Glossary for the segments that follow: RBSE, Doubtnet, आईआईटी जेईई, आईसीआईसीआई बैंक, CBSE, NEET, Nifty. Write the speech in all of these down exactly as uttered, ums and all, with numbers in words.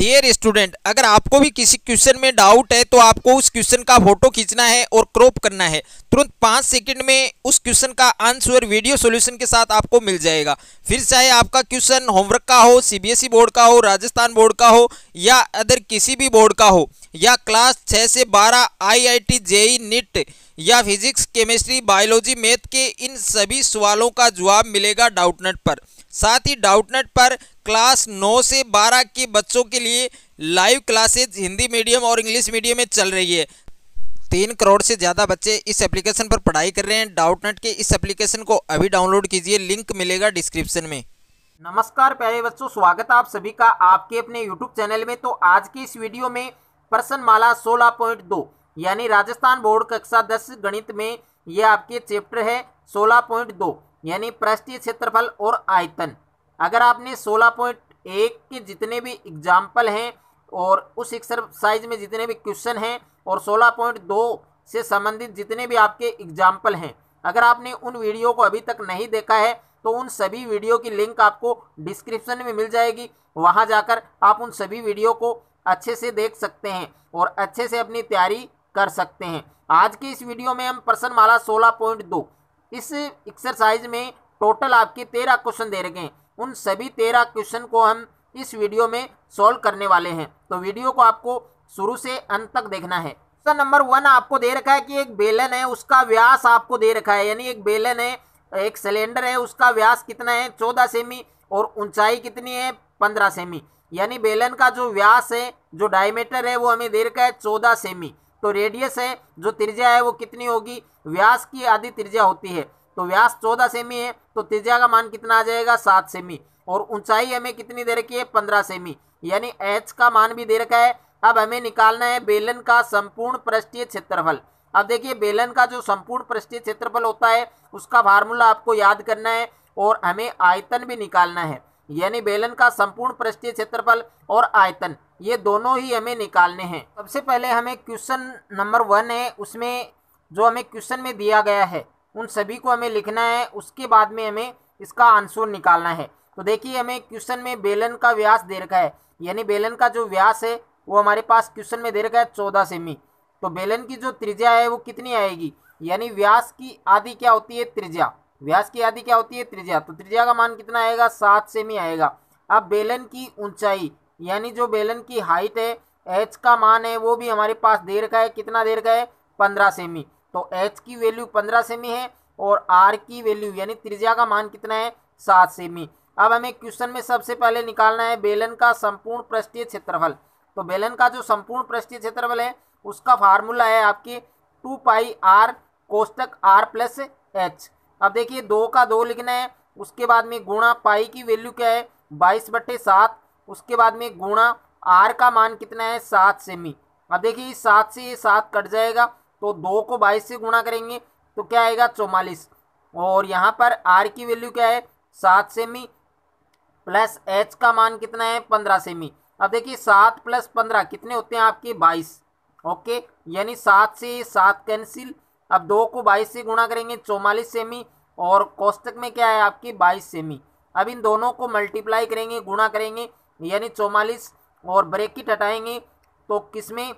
Dear student, अगर आपको भी किसी क्वेश्चन में डाउट है तो आपको उस क्वेश्चन का फोटो खींचना है और क्रॉप करना है। तुरंत पाँच सेकंड में उस क्वेश्चन का आंसर वीडियो सॉल्यूशन के साथ आपको मिल जाएगा। फिर चाहे आपका क्वेश्चन होमवर्क का हो, सीबीएसई बोर्ड का हो, राजस्थान बोर्ड का हो या अदर किसी भी बोर्ड का हो, या क्लास छः से बारह, आईआईटी जेईई, नीट या फिजिक्स, केमिस्ट्री, बायोलॉजी, मैथ के इन सभी सवालों का जवाब मिलेगा डाउटनेट पर। साथ ही डाउटनेट पर क्लास नौ से बारह के बच्चों के लिए लाइव क्लासेज हिंदी मीडियम और इंग्लिश मीडियम में चल रही है। तीन करोड़ से ज़्यादा बच्चे इस एप्लीकेशन पर पढ़ाई कर रहे हैं। डाउटनेट के इस एप्लीकेशन को अभी डाउनलोड कीजिए, लिंक मिलेगा डिस्क्रिप्शन में। नमस्कार प्यारे बच्चों, स्वागत है आप सभी का आपके अपने यूट्यूब चैनल में। तो आज की इस वीडियो में प्रश्न माला सोलह पॉइंट दो यानी राजस्थान बोर्ड कक्षा दस गणित में ये आपके चैप्टर है सोलह पॉइंट दो यानी पृष्ठीय क्षेत्रफल और आयतन। अगर आपने सोलह पॉइंट एक के जितने भी एग्जाम्पल हैं और उस एक्सरसाइज में जितने भी क्वेश्चन हैं और सोलह पॉइंट दो से संबंधित जितने भी आपके एग्जाम्पल हैं, अगर आपने उन वीडियो को अभी तक नहीं देखा है तो उन सभी वीडियो की लिंक आपको डिस्क्रिप्शन में मिल जाएगी। वहाँ जाकर आप उन सभी वीडियो को अच्छे से देख सकते हैं और अच्छे से अपनी तैयारी कर सकते हैं। आज की इस वीडियो में हम प्रश्न माला सोलह पॉइंट दो इस एक्सरसाइज में टोटल आपके तेरह क्वेश्चन दे रखे हैं। उन सभी तेरह क्वेश्चन को हम इस वीडियो में सॉल्व करने वाले हैं, तो वीडियो को आपको शुरू से अंत तक देखना है। क्वेश्चन नंबर वन आपको दे रखा है कि एक बेलन है उसका व्यास आपको दे रखा है, यानी एक बेलन है, एक सिलेंडर है, उसका व्यास कितना है चौदह सेमी और ऊंचाई कितनी है पंद्रह सेमी, यानी बेलन का जो व्यास है, जो डायमीटर है वो हमें दे रखा है चौदह सेमी। तो रेडियस है, जो त्रिज्या है वो कितनी होगी, व्यास की आधी त्रिज्या होती है, तो व्यास चौदह सेमी है तो त्रिज्या का मान कितना आ जाएगा सात सेमी। और ऊंचाई हमें कितनी दे रखी है पंद्रह सेमी, यानी एच का मान भी दे रखा है। अब हमें निकालना है बेलन का संपूर्ण पृष्ठीय क्षेत्रफल। अब देखिए बेलन का जो संपूर्ण पृष्ठीय क्षेत्रफल होता है उसका फार्मूला आपको याद करना है और हमें आयतन भी निकालना है, यानी बेलन का संपूर्ण पृष्ठीय क्षेत्रफल और आयतन ये दोनों ही हमें निकालने हैं। सबसे पहले हमें क्वेश्चन नंबर वन है उसमें जो हमें क्वेश्चन में दिया गया है उन सभी को हमें लिखना है, उसके बाद में हमें इसका आंसर निकालना है। तो देखिए हमें क्वेश्चन में बेलन का व्यास दे रखा है, यानी बेलन का जो व्यास है वो हमारे पास क्वेश्चन में दे रखा है चौदह सेमी। तो बेलन की जो त्रिज्या है वो कितनी आएगी, यानी व्यास की आधी क्या होती है त्रिज्या, व्यास की आधी क्या होती है त्रिज्या, तो त्रिज्या का मान कितना आएगा सात सेमी आएगा। अब बेलन की ऊंचाई यानी जो बेलन की हाइट है, एच का मान है वो भी हमारे पास दे रखा है, कितना दे रखा है पंद्रह सेमी, तो एच की वैल्यू पंद्रह सेमी है और आर की वैल्यू यानी त्रिज्या का मान कितना है सात सेमी। अब हमें क्वेश्चन में सबसे पहले निकालना है बेलन का संपूर्ण पृष्ठीय क्षेत्रफल। तो बेलन का जो संपूर्ण पृष्ठीय क्षेत्रफल है उसका फार्मूला है आपके टू पाई आर कोष्टक आर प्लस एच। अब देखिए दो का दो लिखना है, उसके बाद में गुणा पाई की वैल्यू क्या है बाईस बटे सात, उसके बाद में गुणा आर का मान कितना है सात सेमी। अब देखिए इस सात से ये सात कट जाएगा, तो दो को बाईस से गुणा करेंगे तो क्या आएगा चौवालीस, और यहाँ पर आर की वैल्यू क्या है सात सेमी प्लस एच का मान कितना है पंद्रह सेमी। अब देखिए सात प्लस पंद्रह कितने होते हैं आपके बाईस, ओके, यानी सात से सात कैंसिल। अब दो को बाईस से गुणा करेंगे चौवालीस सेमी और कोष्टक में क्या है आपकी बाईस सेमी। अब इन दोनों को मल्टीप्लाई करेंगे, गुणा करेंगे यानी चौवालीस और ब्रैकेट हटाएंगे तो किसमें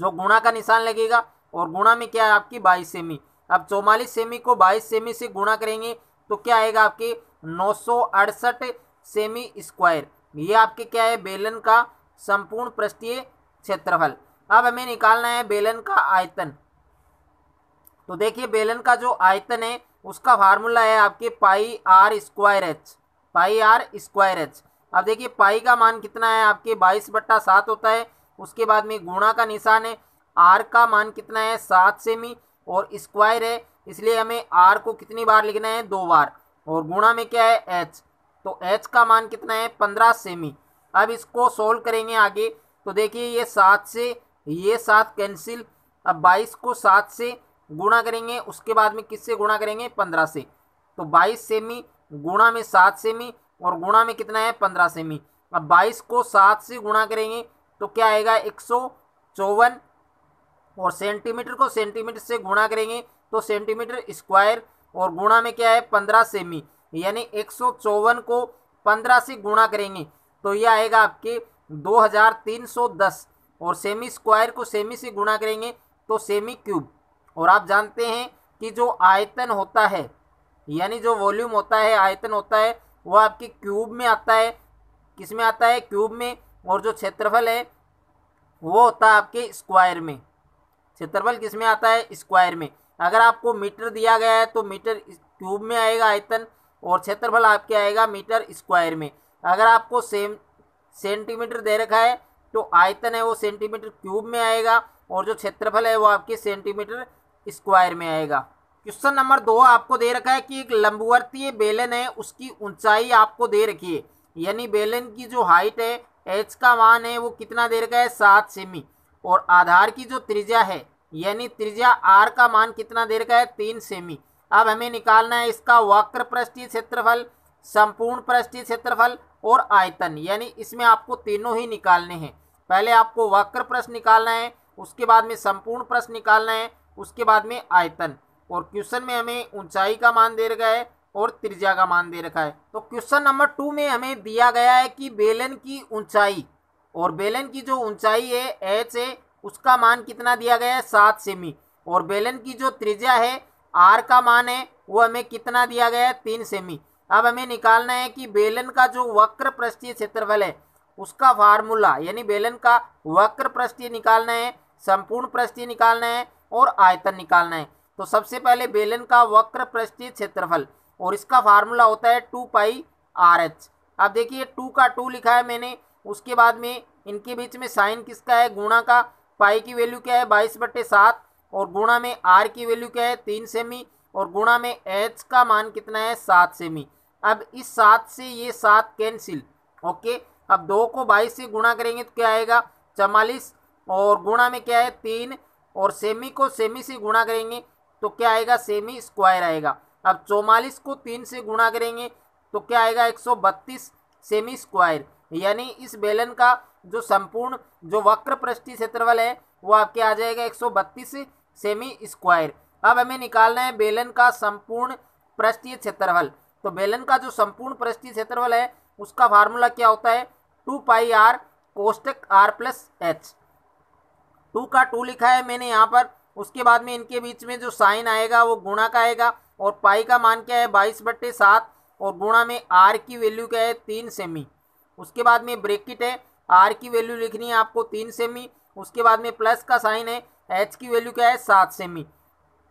जो गुणा का निशान लगेगा और गुणा में क्या है आपकी बाईस सेमी। अब चौवालीस सेमी को बाईस सेमी से गुणा करेंगे तो क्या आएगा आपके नौ सौ अड़सठ सेमी स्क्वायर। ये आपके क्या है बेलन का संपूर्ण पृष्ठीय क्षेत्रफल। अब हमें निकालना है बेलन का आयतन। तो देखिए बेलन का जो आयतन है उसका फार्मूला है आपके pi r square h, pi r square h. अब देखिए पाई का मान कितना है आपके बाईस बट्टा सात होता है, उसके बाद में गुणा का निशान है, आर का मान कितना है सात सेमी और स्क्वायर है इसलिए हमें आर को कितनी बार लिखना है दो बार, और गुणा में क्या है एच, तो एच का मान कितना है पंद्रह सेमी। अब इसको सोल्व करेंगे आगे, तो देखिए ये सात से ये सात कैंसिल, अब बाईस को सात से गुणा करेंगे, उसके बाद में किससे गुणा करेंगे पंद्रह से, तो बाईस सेमी गुणा में सात सेमी और गुणा में कितना है पंद्रह सेमी। अब बाईस को सात से गुणा करेंगे तो क्या आएगा एक सौ चौवन, और सेंटीमीटर को सेंटीमीटर से गुणा करेंगे तो सेंटीमीटर स्क्वायर, और गुणा में क्या है पंद्रह सेमी, यानी एक सौ चौवन को पंद्रह से गुणा करेंगे तो यह आएगा आपके दो हज़ार तीन सौ दस और सेमी स्क्वायर को सेमी से गुणा करेंगे तो सेमी क्यूब। और आप जानते हैं कि जो आयतन होता है यानी जो वॉल्यूम होता है, आयतन होता है, वो आपके क्यूब में आता है। किस में आता है? क्यूब में। और जो क्षेत्रफल है वो होता है आपके स्क्वायर में। क्षेत्रफल किस में आता है? स्क्वायर में। अगर आपको मीटर दिया गया है तो मीटर क्यूब में आएगा आयतन, और क्षेत्रफल आपके आएगा मीटर स्क्वायर में। अगर आपको सेम सेंटीमीटर दे रखा है तो आयतन है वो सेंटीमीटर क्यूब में आएगा, और जो क्षेत्रफल है वो आपके सेंटीमीटर स्क्वायर में आएगा। क्वेश्चन नंबर दो आपको दे रखा है कि एक लंबवर्तीय बेलन है, उसकी ऊंचाई आपको दे रखी है, यानी बेलन की जो हाइट है, एच का मान है वो कितना दे रखा है? सात सेमी। और आधार की जो त्रिज्या है यानी त्रिज्या आर का मान कितना दे रखा है? तीन सेमी। अब हमें निकालना है इसका वक्र पृष्ठीय क्षेत्रफल, संपूर्ण पृष्ठीय क्षेत्रफल और आयतन, यानी इसमें आपको तीनों ही निकालने हैं। पहले आपको वक्र पृष्ठ निकालना है, उसके बाद में संपूर्ण पृष्ठ निकालना है, उसके बाद में आयतन। और क्वेश्चन में हमें ऊंचाई का मान दे रखा है और त्रिज्या का मान दे रखा है। तो क्वेश्चन नंबर टू में हमें दिया गया है कि बेलन की ऊंचाई, और बेलन की जो ऊंचाई है एच है उसका मान कितना दिया गया है? सात सेमी। और बेलन की जो त्रिज्या है आर का मान है वो हमें कितना दिया गया है? तीन सेमी। अब हमें निकालना है कि बेलन का जो वक्र पृष्ठीय क्षेत्रफल है उसका फार्मूला, यानी बेलन का वक्र पृष्ठीय निकालना है, संपूर्ण पृष्ठीय निकालना है और आयतन निकालना है। तो सबसे पहले बेलन का वक्र पृष्ठीय क्षेत्रफल, और इसका फार्मूला होता है टू पाई आर एच। अब देखिए टू का टू लिखा है मैंने, उसके बाद में इनके बीच में साइन किसका है? गुणा का। पाई की वैल्यू क्या है? बाईस बटे सात। और गुणा में आर की वैल्यू क्या है? तीन सेमी। और गुणा में एच का मान कितना है? सात सेमी। अब इस सात से ये सात कैंसिल, ओके। अब दो को बाईस से गुणा करेंगे तो क्या आएगा? चवालीस। और गुणा में क्या है? तीन। और सेमी को सेमी से गुणा करेंगे तो क्या आएगा? सेमी स्क्वायर आएगा। अब चौवालीस को तीन से गुणा करेंगे तो क्या आएगा? एक सौ बत्तीस सेमी स्क्वायर। यानी इस बेलन का जो संपूर्ण जो वक्र पृष्ठीय क्षेत्रफल है वो आपके आ जाएगा एक सौ बत्तीस सेमी स्क्वायर। अब हमें निकालना है बेलन का संपूर्ण पृष्ठीय क्षेत्रफल। तो बेलन का जो संपूर्ण पृष्ठीय क्षेत्रफल है उसका फार्मूला क्या होता है? टू पाई आर कोष्टक आर प्लस एच। टू का टू लिखा है मैंने यहाँ पर, उसके बाद में इनके बीच में जो साइन आएगा वो गुणा का आएगा। और पाई का मान क्या है? बाईस बट्टे सात। और गुणा में आर की वैल्यू क्या है? तीन सेमी। उसके बाद में ब्रेकिट है, आर की वैल्यू लिखनी है आपको तीन सेमी। उसके बाद में प्लस का साइन है, एच की वैल्यू क्या है? सात सेमी,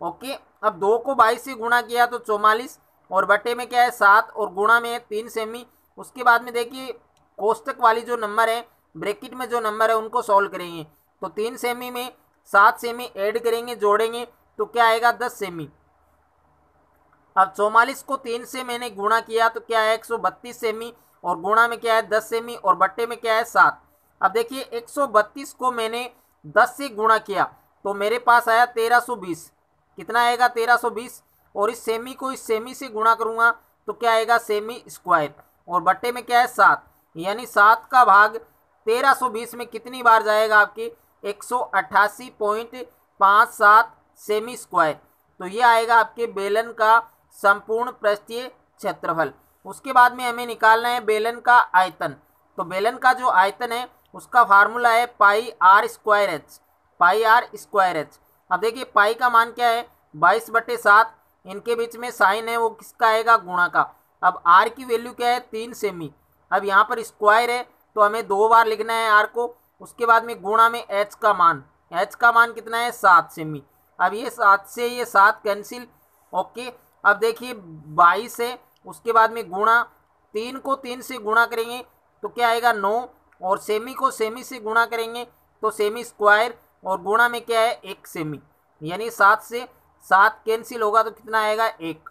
ओके। अब दो को बाईस से गुणा किया तो चौवालीस, और बटे में क्या है? सात। और गुणा में है तीन सेमी। उसके बाद में देखिए कोष्टक वाली जो नंबर है, ब्रैकेट में जो नंबर है, उनको सॉल्व करेंगे तो तीन सेमी में सात सेमी ऐड करेंगे, जोड़ेंगे तो क्या आएगा? दस सेमी। अब चौवालीस को तीन से मैंने गुणा किया तो क्या है? एक सौ बत्तीस सेमी। और गुणा में क्या है? दस सेमी। और बट्टे में क्या है? सात। अब देखिए एक सौ बत्तीस को मैंने दस से गुणा किया तो मेरे पास आया तेरह सौ बीस। कितना आएगा? तेरह सौ बीस। और इस सेमी को इस सेमी से गुणा करूँगा तो क्या आएगा? सेमी स्क्वायर। और बट्टे में क्या है? सात। यानी सात का भाग तेरह सौ बीस में कितनी बार जाएगा? आपके एक सौ अट्ठासी पॉइंट पाँच सात सेमी स्क्वायर। तो ये आएगा आपके बेलन का संपूर्ण पृष्ठीय क्षेत्रफल। उसके बाद में हमें निकालना है बेलन का आयतन। तो बेलन का जो आयतन है उसका फार्मूला है pi r square h, pi r square h. अब देखिए पाई का मान क्या है? बाईस बटे सात। इनके बीच में साइन है वो किसका आएगा? गुणा का। अब आर की वैल्यू क्या है? तीन सेमी। अब यहाँ पर स्क्वायर है तो हमें दो बार लिखना है आर को। उसके बाद में गुणा में एच का मान, एच का मान कितना है? सात सेमी। अब ये सात से ये सात कैंसिल, ओके। अब देखिए बाईस है, उसके बाद में गुणा, तीन को तीन से गुणा करेंगे तो क्या आएगा? नौ। और सेमी को सेमी से गुणा करेंगे तो सेमी स्क्वायर। और गुणा में क्या है? एक सेमी। यानी सात से सात कैंसिल होगा तो कितना आएगा? एक।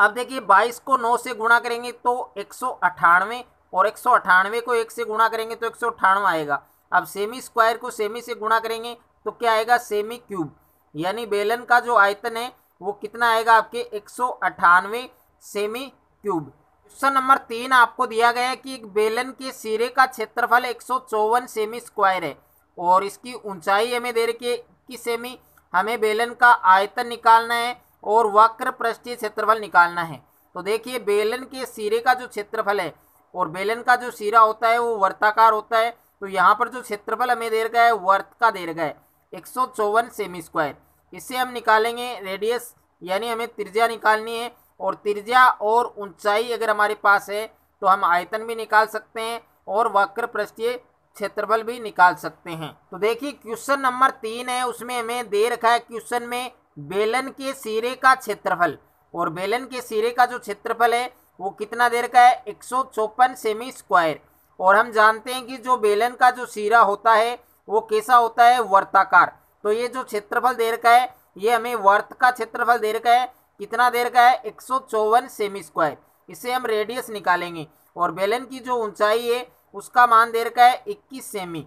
अब देखिए बाईस को नौ से गुणा करेंगे तो एक सौ अट्ठानवे, और एक सौ अट्ठानवे को एक से गुणा करेंगे तो एक सौ अट्ठानवे आएगा। अब सेमी स्क्वायर को सेमी से गुणा करेंगे तो क्या आएगा? Semi cube. यानी बेलन का जो आयतन है वो कितना आएगा? आपके एक सौ अट्ठानवे सेमी क्यूब। क्वेश्चन नंबर तीन आपको दिया गया है कि एक बेलन के सिरे का क्षेत्रफल एक सौ चौवन सेमी स्क्वायर है, और इसकी ऊंचाई हमें दे रखी है इक्कीस सेमी। हमें बेलन का आयतन निकालना है और वक्र पृष्ठीय क्षेत्रफल निकालना है। तो देखिए बेलन के सिरे का जो क्षेत्रफल है और बेलन का जो सिरा होता है वो वर्ताकार होता है। तो यहाँ पर जो क्षेत्रफल हमें दे रखा है वर्त का दे रखा है एक सौ चौवन सेमी स्क्वायर। इससे हम निकालेंगे रेडियस, यानी हमें त्रिज्या निकालनी है, और त्रिज्या और ऊंचाई अगर हमारे पास है तो हम आयतन भी निकाल सकते हैं और वक्र पृष्ठीय क्षेत्रफल भी निकाल सकते हैं। तो देखिए क्वेश्चन नंबर तीन है, उसमें हमें दे रखा है क्वेश्चन में बेलन के सिरे का क्षेत्रफल, और बेलन के सिरे का जो क्षेत्रफल है वो कितना दे रखा है एक सौ चौपन सेमी स्क्वायर। और हम जानते हैं कि जो बेलन का जो सिरा होता है वो कैसा होता है वर्ताकार। तो ये जो क्षेत्रफल दे रखा है ये हमें वर्त का क्षेत्रफल दे रखा है, कितना दे रखा है एक सौ चौवन सेमी स्क्वायर। इससे हम रेडियस निकालेंगे, और बेलन की जो ऊंचाई है उसका मान दे रखा है इक्कीस सेमी।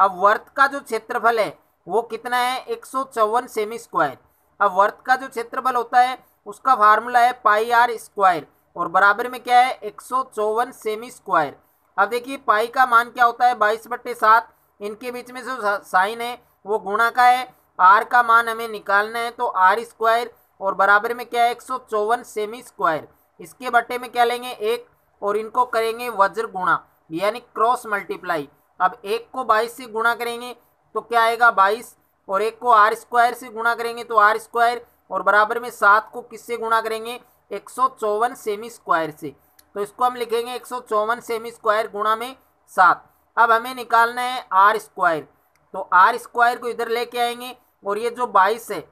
अब वर्त का जो क्षेत्रफल है वो कितना है एक सौ चौवन सेमी स्क्वायर। अब वर्त का जो क्षेत्रफल होता है उसका फार्मूला है पाई आर स्क्वायर, और बराबर में क्या है एक सौ चौवन सेमी स्क्वायर। अब देखिए पाई का मान क्या होता है बाईस बट्टे सात, इनके बीच में जो साइन है वो गुणा का है, आर का मान हमें निकालना है तो आर स्क्वायर और बराबर में क्या है एक सौ चौवन सेमी स्क्वायर। इसके बट्टे में क्या लेंगे एक, और इनको करेंगे वज्र गुणा यानी क्रॉस मल्टीप्लाई। अब एक को बाईस से गुणा करेंगे तो क्या आएगा बाईस, और एक को आर स्क्वायर से गुणा करेंगे तो आर स्क्वायर, और बराबर में सात को किससे गुणा करेंगे एक सौ चौवन सेमी स्क्वायर से। तो इसको हम लिखेंगे एक सौ चौवन सेमी स्क्वायर गुणा में सात। अब हमें निकालना है आर स्क्वायर, तो आर स्क्वायर को इधर लेके आएंगे, और ये जो बाईस है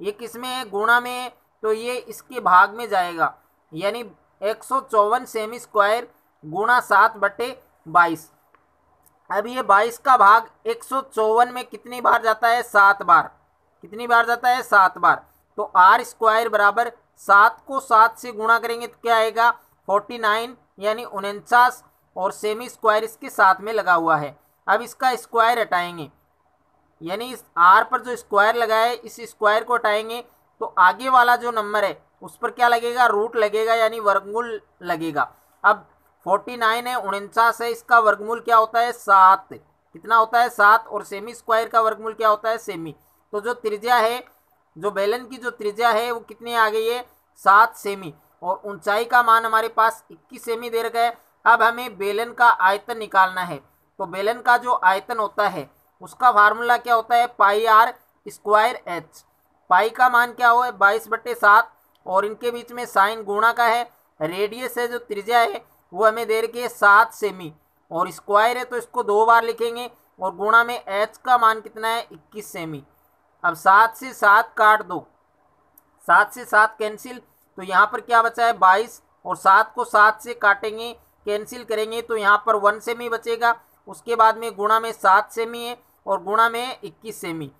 ये किस में है गुणा में है, तो ये इसके भाग में जाएगा यानी एक सौ चौवन सेमी स्क्वायर गुणा सात बटे बाईस। अब ये बाईस का भाग एक सौ चौवन में कितनी बार जाता है सात बार, कितनी बार जाता है सात बार। तो आर स्क्वायर बराबर सात को सात से गुणा करेंगे तो क्या आएगा फोर्टी नाइन यानी उनचास, और सेमी स्क्वायर इसके साथ में लगा हुआ है। अब इसका स्क्वायर हटाएंगे, यानी इस आर पर जो स्क्वायर लगा है इस स्क्वायर को हटाएंगे तो आगे वाला जो नंबर है उस पर क्या लगेगा रूट लगेगा यानी वर्गमूल लगेगा। अब फोर्टी नाइन है उनचास है, इसका वर्गमूल क्या होता है सात, कितना होता है सात, और सेमी स्क्वायर का वर्गमूल क्या होता है सेमी। तो जो त्रिज्या है जो बेलन की जो त्रिज्या है वो कितनी आ गई है सात सेमी, और ऊंचाई का मान हमारे पास इक्कीस सेमी दे रखा है। अब हमें बेलन का आयतन निकालना है, तो बेलन का जो आयतन होता है उसका फार्मूला क्या होता है pi r square h. Pi का मान क्या हो है बाईस बट्टे सात, और इनके बीच में साइन गुणा का है, रेडियस है जो त्रिज्या है वो हमें दे रखी है सात सेमी, और स्क्वायर है तो इसको दो बार लिखेंगे, और गुणा में एच का मान कितना है इक्कीस सेमी। अब सात से सात काट दो, सात से सात कैंसिल, तो यहाँ पर क्या बचा है बाईस, और सात को सात से काटेंगे कैंसिल करेंगे तो यहाँ पर वन सेमी बचेगा, उसके बाद में गुणा में सात सेमी है और गुणा में इक्कीस सेमी।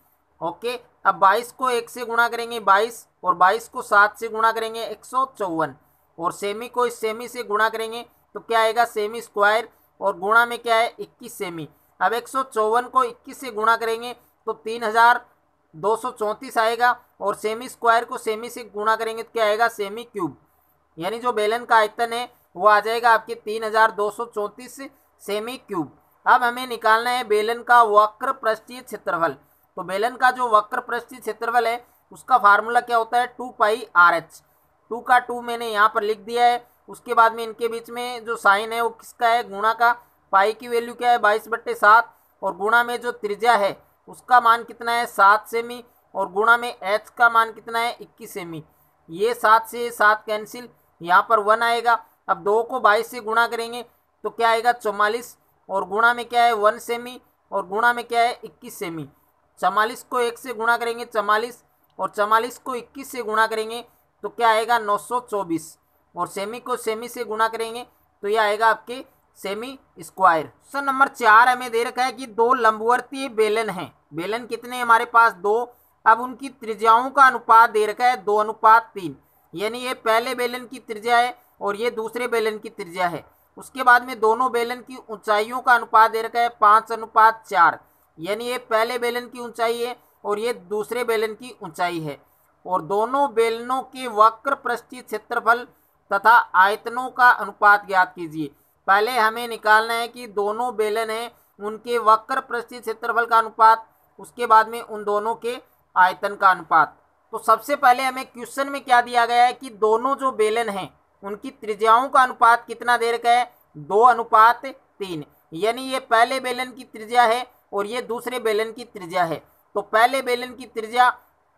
ओके, अब बाईस को एक से गुणा करेंगे बाईस, और बाईस को सात से गुणा करेंगे एक सौ चौवन, और सेमी को इस सेमी से गुणा करेंगे तो क्या आएगा सेमी स्क्वायर, और गुणा में क्या है इक्कीस सेमी। अब एक सौ चौवन को इक्कीस से गुणा करेंगे तो तीन हज़ार दो सौ चौंतीस आएगा, और सेमी स्क्वायर को सेमी से गुणा करेंगे तो क्या आएगा सेमी क्यूब, यानी जो बेलन का आयतन है वो आ जाएगा आपके तीन हज़ार दो सौ चौंतीस सेमी क्यूब। अब हमें निकालना है बेलन का वक्र पृष्ठीय क्षेत्रफल, तो बेलन का जो वक्र पृष्ठीय क्षेत्रफल है उसका फार्मूला क्या होता है two pi r h. Two का टू मैंने यहाँ पर लिख दिया है, उसके बाद में इनके बीच में जो साइन है वो किसका है गुणा का, पाई की वैल्यू क्या है बाईस बट्टे सात, और गुणा में जो त्रिज्या है उसका मान कितना है सात सेमी, और गुणा में एच का मान कितना है इक्कीस सेमी। ये सात से सात कैंसिल, यहाँ पर वन आएगा। अब दो को बाईस से गुणा करेंगे तो क्या आएगा चौवालीस, और गुणा में क्या है वन सेमी, और गुणा में क्या है इक्कीस सेमी। चौवालीस को एक से गुणा करेंगे चौवालीस, और चौवालीस को इक्कीस से गुणा करेंगे तो क्या आएगा नौ सौ चौबीस, और सेमी को सेमी से गुणा करेंगे तो यह आएगा आपके सेमी स्क्वायर। क्वेश्चन नंबर चार हमें दे रखा है कि दो लंबवर्तीय बेलन हैं, बेलन कितने हमारे पास दो। अब उनकी त्रिज्याओं का अनुपात दे रखा है दो अनुपात तीन, यानी ये पहले बेलन की त्रिज्या है और ये दूसरे बेलन की त्रिज्या है। उसके बाद में दोनों बेलन की ऊंचाइयों का अनुपात दे रखा है पाँच अनुपात चार, यानी ये पहले बेलन की ऊंचाई है और ये दूसरे बेलन की ऊंचाई है, और दोनों बेलनों के वक्र पृष्ठीय क्षेत्रफल तथा आयतनों का अनुपात ज्ञात कीजिए। पहले हमें निकालना है कि दोनों बेलन हैं उनके वक्र पृष्ठीय क्षेत्रफल का अनुपात, उसके बाद में उन दोनों के आयतन का अनुपात। तो सबसे पहले हमें क्वेश्चन में क्या दिया गया है कि दोनों जो बेलन हैं उनकी त्रिज्याओं का अनुपात कितना दे रखा है दो अनुपात तीन, यानी ये पहले बेलन की त्रिज्या है और ये दूसरे बेलन की त्रिज्या है। तो पहले बेलन की त्रिज्या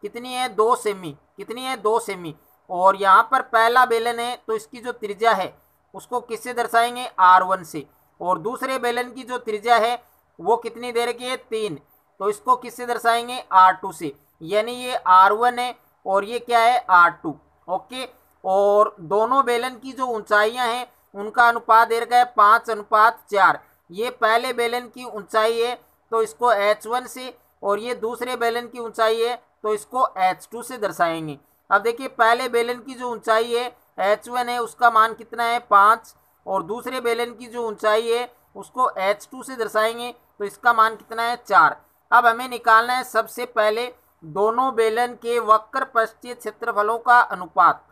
कितनी है, दो सेमी, कितनी है, दो सेमी। और यहाँ पर पहला बेलन है तो इसकी जो त्रिज्या है उसको किससे दर्शाएंगे, आर वन से। और दूसरे बेलन की जो त्रिज्या है वो कितनी दे रखी है, तीन, तो इसको किससे दर्शाएंगे, आर टू से। यानी ये आर वन है और ये क्या है, आर टू। ओके, और दोनों बेलन की जो ऊंचाइयां हैं उनका अनुपात दे रखा है पाँच अनुपात चार। ये पहले बेलन की ऊंचाई है तो इसको एच वन से, और ये दूसरे बेलन की ऊंचाई है तो इसको एच टू से दर्शाएंगे। अब देखिए पहले बेलन की जो ऊंचाई है एच वन है उसका मान कितना है, पाँच, और दूसरे बेलन की जो ऊंचाई है उसको एच टू से दर्शाएंगे तो इसका मान कितना है, चार। अब हमें निकालना है सबसे पहले दोनों बेलन के वक्र पृष्ठीय क्षेत्रफलों का अनुपात।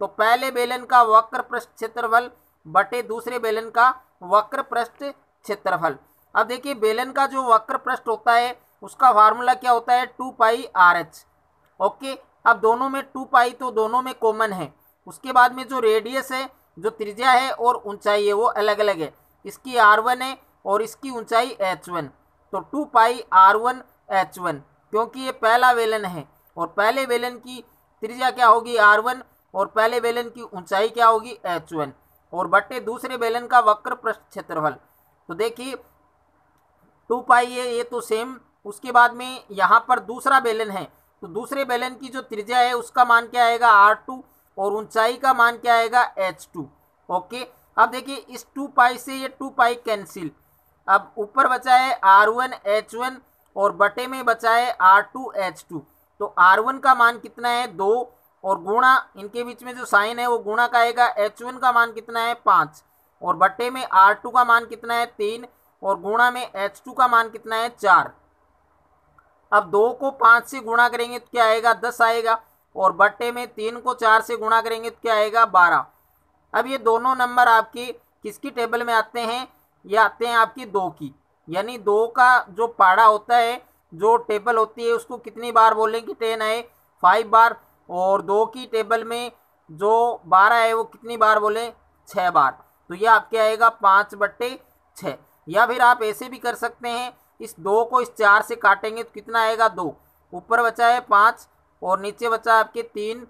तो पहले बेलन का वक्र पृष्ठ क्षेत्रफल बटे दूसरे बेलन का वक्र पृष्ठ क्षेत्रफल। अब देखिए बेलन का जो वक्र पृष्ठ होता है उसका फार्मूला क्या होता है, two pi r h. Okay, अब दोनों में टू पाई तो दोनों में कॉमन है। उसके बाद में जो रेडियस है, जो त्रिज्या है और ऊंचाई है वो अलग अलग है। इसकी आर वन है और इसकी ऊंचाई एच वन, तो two pi r one h one, क्योंकि ये पहला बेलन है और पहले बेलन की त्रिज्या क्या होगी, आर वन, और पहले बेलन की ऊंचाई क्या होगी, एच वन, और बट्टे दूसरे बेलन का वक्र पृष्ठ क्षेत्रफल। तो देखिए टू पाई है, ये तो सेम। उसके बाद में यहाँ पर दूसरा बेलन है तो दूसरे बेलन की जो त्रिज्या है उसका मान क्या आएगा, आर टू, और ऊंचाई का मान क्या आएगा, एच टू। ओके, अब देखिए इस टू पाई से ये टू पाई कैंसिल। अब ऊपर बचा है आर वन एच वन और बटे में बचा है आर टू एच टू। तो आर वन का मान कितना है, दो, और गुणा, इनके बीच में जो साइन है वो गुणा का आएगा। एच वन का मान कितना है, पाँच, और बटे में आर टू का मान कितना है, तीन, और गुणा में एच टू का मान कितना है, चार। अब दो को पाँच से गुणा करेंगे तो क्या आएगा, दस आएगा, और बट्टे में तीन को चार से गुणा करेंगे तो क्या आएगा, बारह। अब ये दोनों नंबर आपके किसकी टेबल में आते हैं, ये आते हैं आपकी दो की, यानी दो का जो पारा होता है, जो टेबल होती है, उसको कितनी बार बोलें कि टेन आए, फाइव बार, और दो की टेबल में जो बारह है वो कितनी बार बोलें, छः बार। तो ये आपके आएगा पाँच बट्टे छः। या फिर आप ऐसे भी कर सकते हैं, इस दो को इस चार से काटेंगे तो कितना आएगा, दो, ऊपर बचा है पाँच और नीचे बचा आपके तीन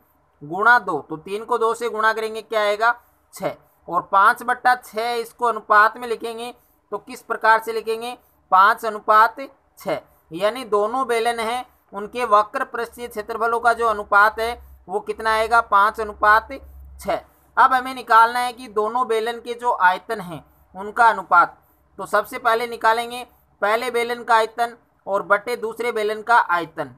गुणा दो, तो तीन को दो से गुणा करेंगे क्या आएगा, छः, और पाँच बट्टा छः इसको अनुपात में लिखेंगे तो किस प्रकार से लिखेंगे, पाँच अनुपात छः। यानी दोनों बेलन हैं उनके वक्र पृष्ठीय क्षेत्रफलों का जो अनुपात है वो कितना आएगा, पाँच अनुपात छः। अब हमें निकालना है कि दोनों बेलन के जो आयतन हैं उनका अनुपात। तो सबसे पहले निकालेंगे पहले बेलन का आयतन और बटे दूसरे बेलन का आयतन।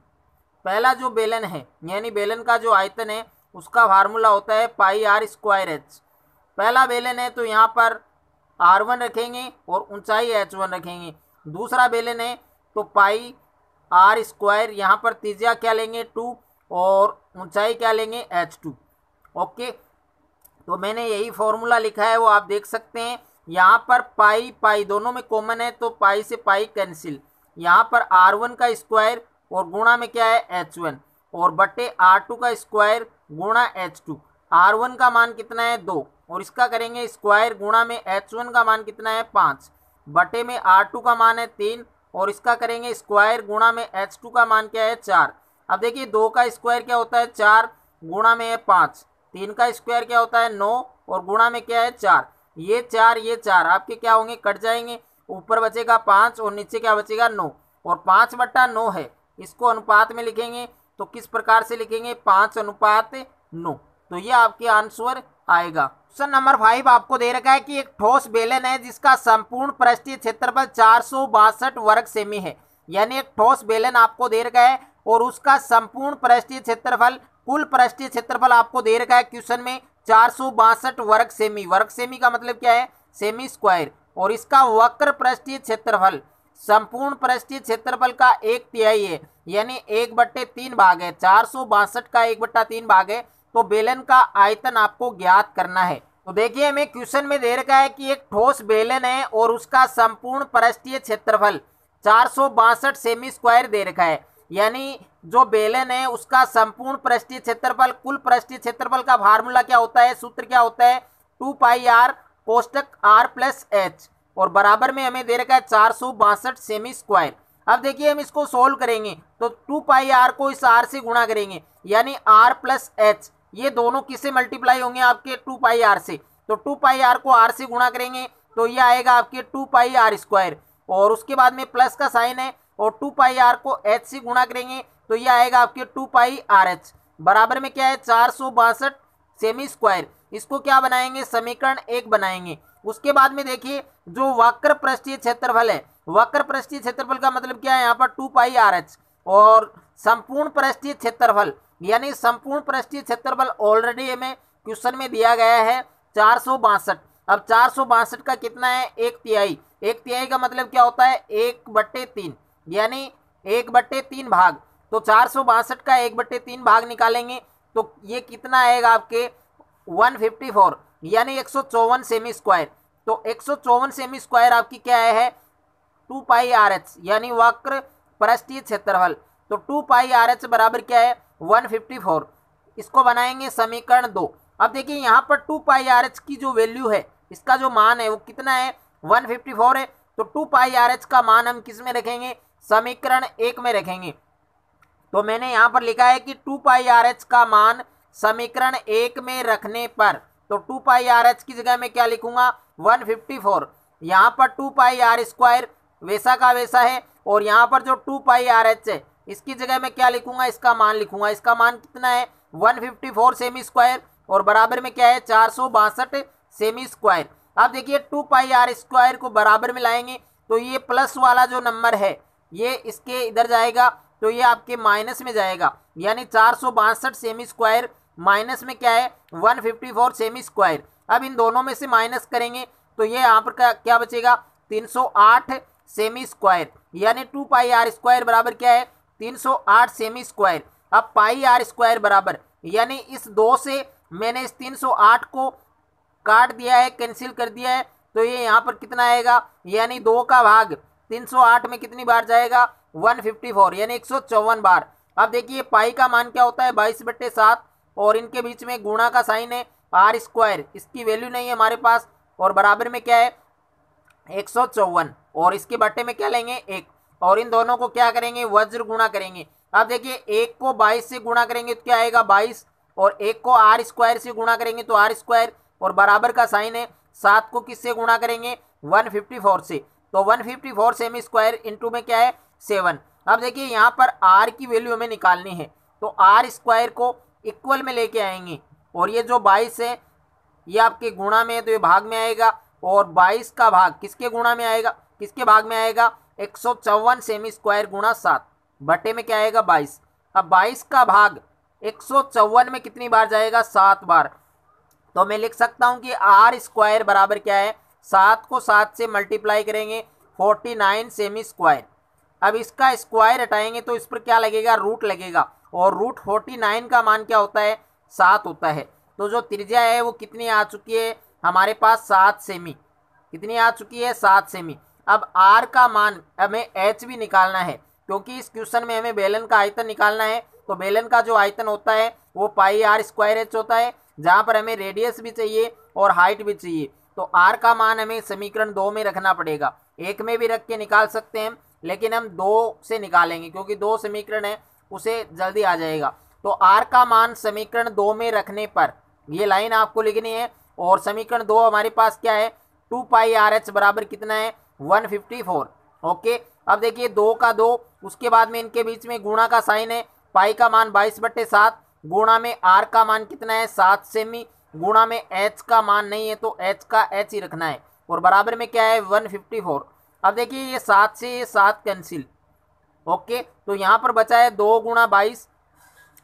पहला जो बेलन है यानी बेलन का जो आयतन है उसका फार्मूला होता है पाई आर स्क्वायर एच। पहला बेलन है तो यहाँ पर आर वन रखेंगे और ऊंचाई एच वन रखेंगे। दूसरा बेलन है तो पाई आर स्क्वायर, यहाँ पर त्रिज्या क्या लेंगे, टू, और ऊंचाई क्या लेंगे, एच टू। ओके, तो मैंने यही फार्मूला लिखा है वो आप देख सकते हैं। यहाँ पर पाई पाई दोनों में कॉमन है तो पाई से पाई कैंसिल। यहाँ पर आर वन का स्क्वायर और गुणा में क्या है, एच वन, और बटे आर टू का स्क्वायर गुणा एच टू। आर वन का मान कितना है, दो, और इसका करेंगे स्क्वायर, गुणा में एच वन का मान कितना है, पाँच, बटे में आर टू का मान है, तीन, और इसका करेंगे स्क्वायर, गुणा में एच टू का मान क्या है, चार। अब देखिए दो का स्क्वायर क्या होता है, चार, गुणा में है पाँच, तीन का स्क्वायर क्या होता है, नौ, और गुणा में क्या है, चार। ये चार ये चार आपके क्या होंगे, कट जाएंगे, ऊपर बचेगा पाँच और नीचे क्या बचेगा, नौ, और पाँच बट्टा नौ है, इसको अनुपात में लिखेंगे तो किस प्रकार से लिखेंगे, पाँच अनुपात नौ। तो ये आपके आंसर आएगा। क्वेश्चन नंबर फाइव आपको दे रखा है कि एक ठोस बेलन है जिसका संपूर्ण पृष्ठीय क्षेत्रफल चार सौ बासठ वर्ग सेमी है। यानी एक ठोस बेलन आपको दे रखा है और उसका संपूर्ण पृष्ठीय क्षेत्रफल, कुल पृष्ठीय क्षेत्रफल आपको दे रखा है क्वेश्चन में चार सौ बासठ वर्ग सेमी। वर्ग सेमी का मतलब क्या है, सेमी स्क्वायर। और इसका वक्र पृष्ठीय क्षेत्रफल, संपूर्ण पृष्ठीय क्षेत्रफल का एक तिहाई है, यानी एक बट्टे तीन भाग है, चार सौ बासठ का एक बट्टा तीन भाग है। तो बेलन का आयतन आपको ज्ञात करना है। तो देखिए हमें क्वेश्चन में दे रखा है कि एक ठोस बेलन है और उसका संपूर्ण पृष्ठीय क्षेत्रफल चार सौ बासठ सेमी स्क्वायर दे रखा है। यानी जो बेलन है उसका संपूर्ण पृष्ठीय क्षेत्रफल, कुल पृष्ठीय क्षेत्रफल का फार्मूला क्या होता है, सूत्र क्या होता है, टू पाई आर कोष्टक आर प्लस एच और बराबर में हमें दे रखा है चार सौ बासठ सेमी स्क्वायर। अब देखिए हम इसको सोल्व करेंगे तो टू पाई आर को इस आर से गुणा करेंगे यानी आर प्लस एच, ये दोनों किससे मल्टीप्लाई होंगे आपके टू पाई आर से, तो टू पाई आर को आर से गुणा करेंगे तो ये आएगा आपके टू पाई आर स्क्वायर और उसके बाद में प्लस का साइन है और टू पाई आर को एच से गुणा करेंगे तो ये आएगा आपके टू पाई आर एच बराबर में क्या है चार सौ बासठ सेमी स्क्वायर। इसको क्या बनाएंगे समीकरण एक बनाएंगे। उसके बाद में देखिए जो वक्र पृष्ठीय क्षेत्रफल है, वक्र पृष्ठीय क्षेत्रफल का मतलब क्या है यहाँ पर टू पाई आर एच और संपूर्ण पृष्ठीय क्षेत्रफल यानी संपूर्ण पृष्ठीय क्षेत्रफल ऑलरेडी हमें क्वेश्चन में दिया गया है चार सौ बासठ। अब चार सौ बासठ का कितना है एक तिहाई, एक तिहाई का मतलब क्या होता है एक बट्टे तीन यानी एक बट्टे तीन भाग, तो चार सौ बासठ का एक बट्टे तीन भाग निकालेंगे तो ये कितना आएगा आपके एक सौ चौवन यानी एक सौ चौवन सेमी स्क्वायर। तो एक सौ चौवन सेमी स्क्वायर आपकी क्या है टू पाई आर एच यानी वक्र पृष्ठीय क्षेत्रफल, तो टू पाई आर एच बराबर क्या है एक सौ चौवन। इसको बनाएंगे समीकरण दो। अब देखिए यहाँ पर टू पाई आर एच की जो वैल्यू है इसका जो मान है वो कितना है एक सौ चौवन है, तो टू पाई आर एच का मान हम किस में रखेंगे समीकरण एक में रखेंगे। तो मैंने यहाँ पर लिखा है कि टू पाई आर एच का मान समीकरण एक में रखने पर, तो टू पाई आर एच की जगह मैं क्या लिखूंगा एक सौ चौवन। यहाँ पर टू पाई आर स्क्वायर वैसा का वैसा है और यहाँ पर जो टू पाई आर एच है इसकी जगह मैं क्या लिखूंगा इसका मान लिखूंगा। इसका मान कितना है एक सौ चौवन सेमी स्क्वायर और बराबर में क्या है चार सौ बासठ सेमी स्क्वायर। अब देखिए टू पाई आर स्क्वायर को बराबर में लाएंगे तो ये प्लस वाला जो नंबर है ये इसके इधर जाएगा तो ये आपके माइनस में जाएगा यानी चार सौ बासठ सेमी स्क्वायर माइनस में क्या है एक सौ चौवन सेमी स्क्वायर। अब इन दोनों में से माइनस करेंगे तो ये यहाँ पर क्या, क्या बचेगा तीन सौ आठ सेमी स्क्वायर यानी टू पाई आर स्क्वायर बराबर क्या है तीन सौ आठ सेमी स्क्वायर। अब पाई आर स्क्वायर बराबर यानी इस दो से मैंने इस तीन सौ आठ को काट दिया है कैंसिल कर दिया है तो ये यहाँ पर कितना आएगा यानी दो का भाग तीन सौ आठ में कितनी बार जाएगा एक सौ चौवन यानी एक सौ चौवन बार। अब देखिए पाई का मान क्या होता है बाईस बट्टे सात और इनके बीच में गुणा का साइन है आर स्क्वायर, इसकी वैल्यू नहीं है हमारे पास और बराबर में क्या है एक सौ चौवन और इसके बट्टे में क्या लेंगे एक और इन दोनों को क्या करेंगे वज्र गुणा करेंगे। अब देखिए एक को बाईस से गुणा करेंगे तो क्या आएगा बाईस और एक को आर स्क्वायर से गुणा करेंगे तो आर स्क्वायर और बराबर का साइन है। सात को किससे गुणा करेंगे एक सौ चौवन से, तो एक सौ चौवन सेमी स्क्वायर इंटू में क्या है सेवन। अब देखिए यहाँ पर आर की वैल्यू हमें निकालनी है तो आर स्क्वायर को इक्वल में लेके आएंगे और ये जो बाईस है ये आपके गुणा में है तो ये भाग में आएगा और बाईस का भाग किसके गुणा में आएगा किसके भाग में आएगा एक सौ चौवन सेमी स्क्वायर गुणा सात बटे में क्या आएगा बाईस। अब बाईस का भाग एक सौ चौवन में कितनी बार जाएगा सात बार, तो मैं लिख सकता हूँ कि आर स्क्वायर बराबर क्या है सात को सात से मल्टीप्लाई करेंगे फोर्टी नाइन सेमी स्क्वायर। अब इसका स्क्वायर हटाएंगे तो इस पर क्या लगेगा रूट लगेगा और रूट फोर्टी नाइन का मान क्या होता है सात होता है। तो जो त्रिज्या है वो कितनी आ चुकी है हमारे पास सात सेमी, कितनी आ चुकी है सात सेमी। अब आर का मान हमें एच भी निकालना है क्योंकि इस क्वेश्चन में हमें बेलन का आयतन निकालना है, तो बेलन का जो आयतन होता है वो पाई आर स्क्वायर एच होता है जहाँ पर हमें रेडियस भी चाहिए और हाइट भी चाहिए। तो आर का मान हमें समीकरण दो में रखना पड़ेगा, एक में भी रख के निकाल सकते हैं लेकिन हम दो से निकालेंगे क्योंकि दो समीकरण है उसे जल्दी आ जाएगा। तो आर का मान समीकरण दो में रखने पर ये लाइन आपको लिखनी है और समीकरण दो हमारे पास क्या है टू पाई आर एच बराबर कितना है एक सौ चौवन। ओके अब देखिए दो का दो उसके बाद में इनके बीच में गुणा का साइन है, पाई का मान बाईस बट्टे सात गुणा में आर का मान कितना है सात सेमी गुणा में एच का मान नहीं है तो एच का एच ही रखना है और बराबर में क्या है एक सौ चौवन। अब देखिए ये सात से ये सात कैंसिल, ओके तो यहाँ पर बचा है दो गुणा बाईस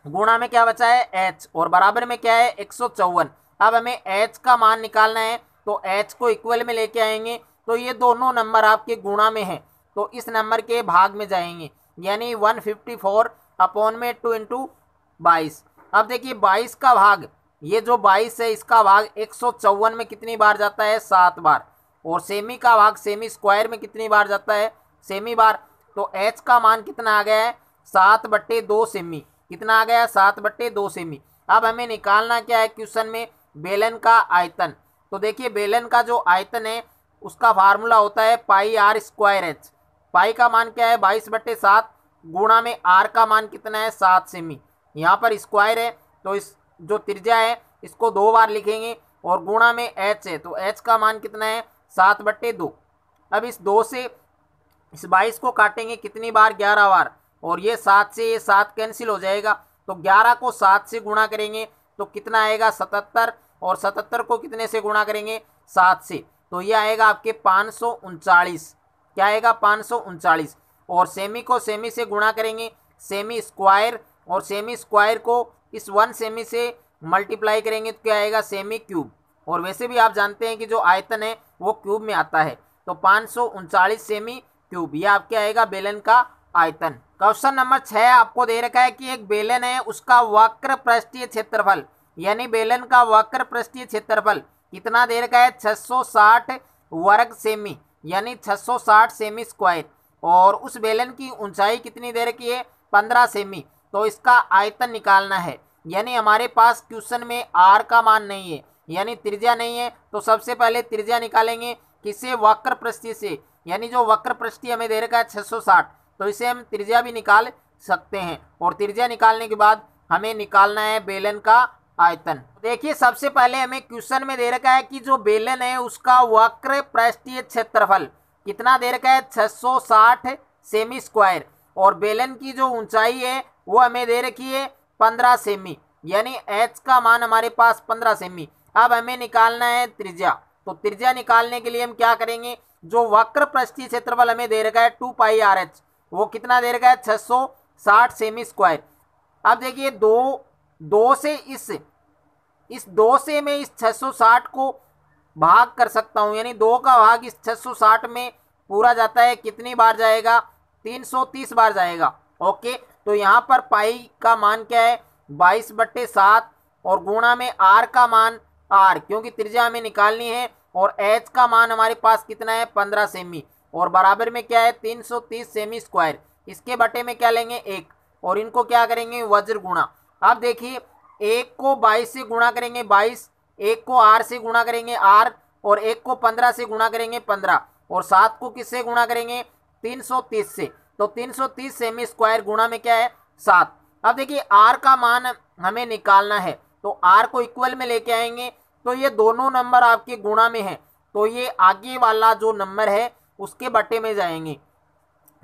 गुणा में क्या बचा है एच और बराबर में क्या है एक सौ चौवन। अब हमें एच का मान निकालना है तो एच को इक्वल में लेके आएंगे तो ये दोनों नंबर आपके गुणा में हैं तो इस नंबर के भाग में जाएंगे यानी एक सौ चौवन अपॉन में टू इंटू बाईस। अब देखिए बाईस का भाग ये जो बाईस है इसका भाग एक सौ चौवन में कितनी बार जाता है सात बार और सेमी का भाग सेमी स्क्वायर में कितनी बार जाता है सेमी बार। तो एच का मान कितना आ गया है सात बट्टे दो सेमी, कितना आ गया सात बट्टे दो सेमी। अब हमें निकालना क्या है क्वेश्चन में बेलन का आयतन, तो देखिए बेलन का जो आयतन है उसका फार्मूला होता है pi r square h. Pi का मान क्या है बाईस बट्टे सात गुणा में आर का मान कितना है सात सेमी। यहाँ पर स्क्वायर है तो इस जो त्रिज्या है इसको दो बार लिखेंगे और गुणा में एच है तो एच का मान कितना है सात बट्टे दो। अब इस दो से इस बाईस को काटेंगे कितनी बार ग्यारह बार और ये सात से ये सात कैंसिल हो जाएगा तो ग्यारह को सात से गुणा करेंगे तो कितना आएगा सतहत्तर और सतहत्तर को कितने से गुणा करेंगे सात से तो ये आएगा आपके पाँच सौ उनचालीस। क्या आएगा पाँच सौ उनचालीस। और सेमी को सेमी से गुणा करेंगे सेमी स्क्वायर और सेमी स्क्वायर को इस वन सेमी से मल्टीप्लाई करेंगे तो क्या आएगा सेमी क्यूब। और वैसे भी आप जानते हैं कि जो आयतन है वो क्यूब में आता है तो पाँच सौ उनचालीस सेमी क्यूब यह आपके आएगा बेलन का आयतन। क्वेश्चन नंबर छः आपको दे रखा है कि एक बेलन है उसका वक्र पृष्ठीय क्षेत्रफल यानी बेलन का वक्र पृष्ठीय क्षेत्रफल कितना दे रखा है छह सौ साठ वर्ग सेमी यानी छह सौ साठ सेमी स्क्वायर और उस बेलन की ऊंचाई कितनी दे रखी है पंद्रह सेमी। तो इसका आयतन निकालना है यानी हमारे पास क्वेश्चन में आर का मान नहीं है यानी त्रिज्या नहीं है तो सबसे पहले त्रिज्या निकालेंगे किसे वक्र पृष्ठीय से यानी जो वक्र पृष्ठीय हमें दे रखा है छह सौ साठ तो इसे हम त्रिज्या भी निकाल सकते हैं और त्रिज्या निकालने के बाद हमें निकालना है बेलन का आयतन। देखिए सबसे पहले हमें क्वेश्चन में दे रखा है कि जो बेलन है उसका वक्र पृष्ठीय क्षेत्रफल कितना दे रखा है छह सौ साठ सेमी स्क्वायर और बेलन की जो ऊंचाई है वो हमें दे रखी है पंद्रह सेमी यानी एच का मान हमारे पास पंद्रह सेमी। अब हमें निकालना है त्रिज्या तो त्रिज्या निकालने के लिए हम क्या करेंगे जो वक्र पृष्ठीय क्षेत्रफल हमें दे रखा है टू पाई आर एच वो कितना दे रखा है छह सौ साठ सेमी स्क्वायर। अब देखिए दो दो से इस इस दो से मैं इस छह सौ साठ को भाग कर सकता हूँ यानी दो का भाग इस छह सौ साठ में पूरा जाता है कितनी बार जाएगा तीन सौ तीस बार जाएगा। ओके तो यहाँ पर पाई का मान क्या है बाईस बट्टे सात और गुणा में आर का मान आर क्योंकि त्रिज्या हमें निकालनी है और एच का मान हमारे पास कितना है पंद्रह सेमी और बराबर में क्या है तीन सौ तीस सेमी स्क्वायर। इसके बटे में क्या लेंगे एक और इनको क्या करेंगे वज्र गुणा। अब देखिए एक को बाईस से गुणा करेंगे बाईस एक को आर से गुणा करेंगे आर और एक को पंद्रह से गुणा करेंगे पंद्रह और सात को किससे गुणा करेंगे तीन सौ तीस से तो तीन सौ तीस सेमी स्क्वायर गुणा में क्या है सात। अब देखिए आर का मान हमें निकालना है तो आर को इक्वल में लेके आएंगे तो ये दोनों नंबर आपके गुणा में है तो ये आगे वाला जो नंबर है उसके बटे में जाएंगे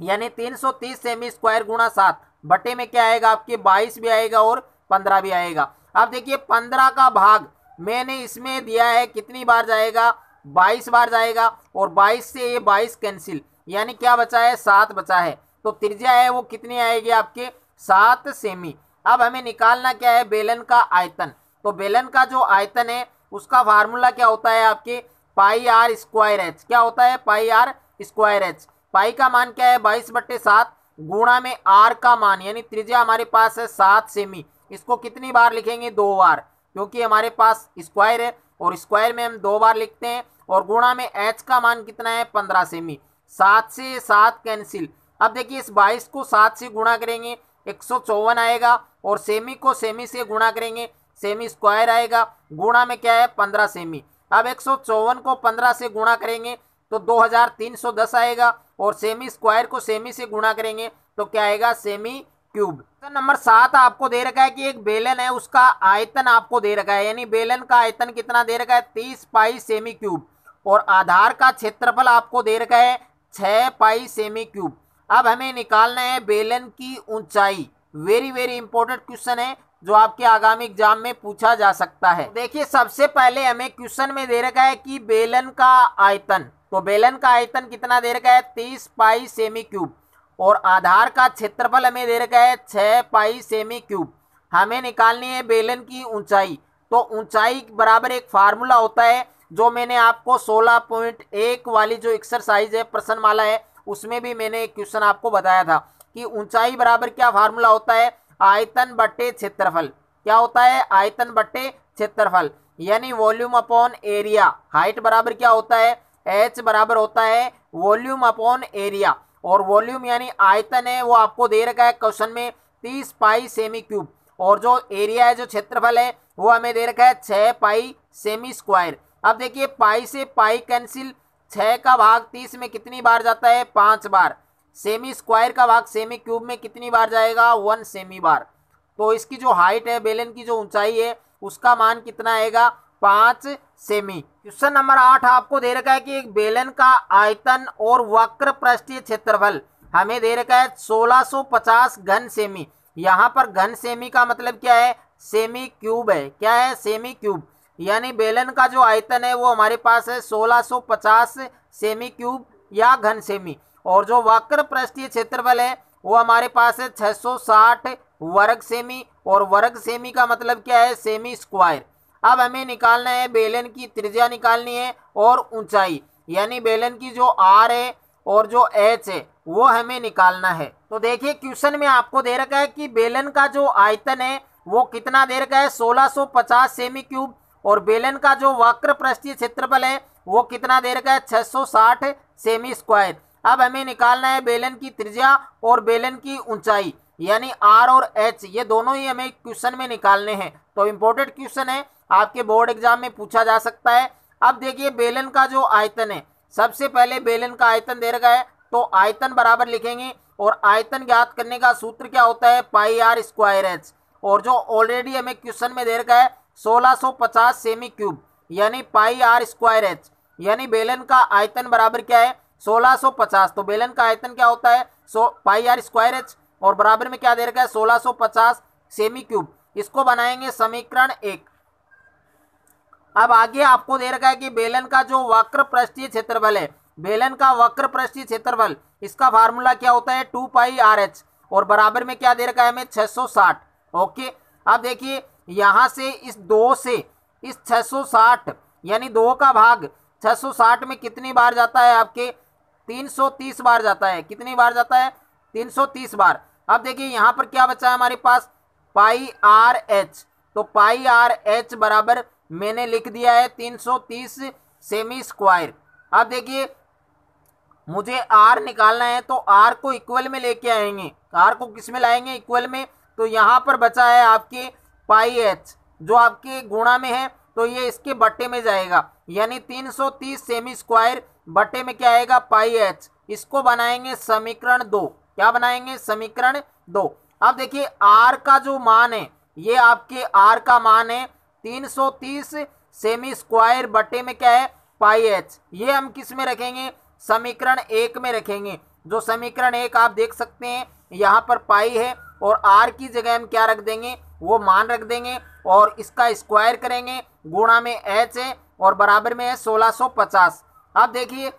यानी तीन सौ तीस सेमी स्क्वायर गुणा सात बटे में क्या आएगा आपके बाईस भी आएगा और पंद्रह भी आएगा। अब देखिए पंद्रह का भाग मैंने इसमें दिया है कितनी बार जाएगा बाईस बार जाएगा और बाईस से ये बाईस कैंसिल यानी क्या बचा है सात बचा है तो त्रिज्या है वो कितनी आएगी आपके सात सेमी। अब हमें निकालना क्या है बेलन का आयतन तो बेलन का जो आयतन है उसका फार्मूला क्या होता है आपके पाई आर स्क्वायर एच। क्या होता है pi r square h. Pi का मान क्या है बाईस बट्टे सात गुणा में आर का मान यानी त्रिज्या हमारे पास है सात सेमी। इसको कितनी बार लिखेंगे दो बार क्योंकि हमारे पास स्क्वायर है और स्क्वायर में हम दो बार लिखते हैं और गुणा में एच का मान कितना है पंद्रह सेमी। सात से सात कैंसिल। अब देखिए इस बाईस को सात से गुणा करेंगे एक सौ चौवन आएगा और सेमी को सेमी से गुणा करेंगे सेमी स्क्वायर आएगा गुणा में क्या है पंद्रह सेमी। अब एक सौ चौवन को पंद्रह से गुणा करेंगे तो दो हज़ार तीन सौ दस आएगा और सेमी स्क्वायर को सेमी से गुणा करेंगे तो क्या आएगा सेमी क्यूब। तो नंबर सात आपको दे रखा है कि एक बेलन है उसका आयतन आपको दे रखा है यानी बेलन का आयतन कितना दे रखा है तीस पाई सेमी क्यूब और आधार का क्षेत्रफल आपको दे रखा है छः पाई सेमी क्यूब। अब हमें निकालना है बेलन की ऊंचाई। वेरी वेरी इंपॉर्टेंट क्वेश्चन है जो आपके आगामी एग्जाम में पूछा जा सकता है। देखिए सबसे पहले हमें क्वेश्चन में दे रखा है कि बेलन का आयतन तो बेलन का आयतन कितना दे रखा है तीस पाई सेमी क्यूब और आधार का क्षेत्रफल हमें दे रखा है छः पाई सेमी क्यूब। हमें निकालनी है बेलन की ऊंचाई तो ऊंचाई बराबर एक फार्मूला होता है जो मैंने आपको सोलह पॉइंट एक वाली जो एक्सरसाइज है प्रश्न माला है उसमें भी मैंने एक क्वेश्चन आपको बताया था कि ऊंचाई बराबर क्या फार्मूला होता है आयतन बट्टे क्षेत्रफल। क्या होता है आयतन बट्टे क्षेत्रफल यानी वॉल्यूम अपॉन एरिया। हाइट बराबर क्या होता है एच बराबर होता है वॉल्यूम अपॉन एरिया और वॉल्यूम यानी आयतन है वो आपको दे रखा है क्वेश्चन में तीस पाई सेमी क्यूब और जो एरिया है जो क्षेत्रफल है वो हमें दे रखा है छः पाई सेमी स्क्वायर। अब देखिए पाई से पाई कैंसिल, छः का भाग तीस में कितनी बार जाता है? पाँच बार। सेमी स्क्वायर का भाग सेमी क्यूब में कितनी बार जाएगा? वन सेमी बार। तो इसकी जो हाइट है, बेलन की जो ऊंचाई है, उसका मान कितना आएगा? पाँच सेमी। क्वेश्चन नंबर आठ आपको दे रखा है कि एक बेलन का आयतन और वक्र पृष्ठीय क्षेत्रफल हमें दे रखा है सोलह सौ पचास घन सेमी। यहाँ पर घन सेमी का मतलब क्या है? सेमी क्यूब है। क्या है? सेमी क्यूब। यानी बेलन का जो आयतन है वो हमारे पास है सोलह सौ पचास सेमी क्यूब या घन सेमी, और जो वक्र पृष्ठीय क्षेत्रफल है वो हमारे पास है छह सौ साठ वर्ग सेमी, और वर्ग सेमी का मतलब क्या है? Semi square. अब हमें निकालना है बेलन की त्रिज्या निकालनी है और ऊंचाई, यानी बेलन की जो आर है और जो एच है वो हमें निकालना है। तो देखिए क्वेश्चन में आपको दे रखा है कि बेलन का जो आयतन है वो कितना दे रखा है? सोलह सौ पचास सेमी क्यूब, और बेलन का जो वक्र पृष्ठीय क्षेत्रफल है वो कितना दे रखा है? छह सौ साठ सेमी स्क्वायर। अब हमें निकालना है बेलन की त्रिज्या और बेलन की ऊंचाई, यानी आर और एच, ये दोनों ही हमें क्वेश्चन में निकालने हैं। तो इंपॉर्टेंट क्वेश्चन है, आपके बोर्ड एग्जाम में पूछा जा सकता है। अब देखिए बेलन का जो आयतन है, सबसे पहले बेलन का आयतन दे रखा है तो आयतन बराबर लिखेंगे, और आयतन ज्ञात करने का सूत्र क्या होता है? पाई आर स्क्वायर एच, और जो ऑलरेडी हमें क्वेश्चन में दे रखा है सोलह सौ पचास सेमी क्यूब यानी पाई आर स्क्वायर एच, यानी बेलन का आयतन बराबर क्या है? सोलह सौ पचास। तो बेलन का आयतन क्या होता है? So pi r square h, और बराबर में क्या दे रखा है? सोलह सौ पचास सेमी क्यूब। इसको बनाएंगे समीकरण एक। अब आगे आपको दे रखा है कि बेलन का जो वक्र पृष्ठीय क्षेत्रफल है, बेलन का वक्र पृष्ठीय क्षेत्रफल, इसका फार्मूला क्या होता है? टू पाई आर एच, और बराबर में क्या दे रखा है हमें? छह सौ साठ। ओके, अब देखिए यहाँ से इस दो से इस छह सौ साठ यानी दो का भाग छह सौ साठ में कितनी बार जाता है? आपके तीन सौ तीस बार जाता है। कितनी बार जाता है? तीन सौ तीस बार। अब देखिए यहाँ पर क्या बचा है हमारे पास? Pi r H. तो पाई आर एच बराबर मैंने लिख दिया है तीन सौ तीस सेमी स्क्वायर। अब देखिए मुझे आर निकालना है तो आर को इक्वल में लेके आएंगे। आर को किस में लाएंगे? इक्वल में। तो यहाँ पर बचा है आपके पाई एच जो आपके गुणा में है, तो ये इसके बट्टे में जाएगा, यानी तीन सौ तीस सेमी स्क्वायर बट्टे में क्या आएगा? Pi h. इसको बनाएंगे समीकरण दो। क्या बनाएंगे? समीकरण दो। अब देखिए आर का जो मान है, ये आपके आर का मान है तीन सौ तीस सेमी स्क्वायर बट्टे में क्या है? Pi h. ये हम किस में रखेंगे? समीकरण एक में रखेंगे। जो समीकरण एक आप देख सकते हैं, यहाँ पर पाई है और आर की जगह हम क्या रख देंगे? वो मान रख देंगे, और इसका स्क्वायर करेंगे, गुणा में एच है और बराबर में है सोलह सौ पचास। अब देखिए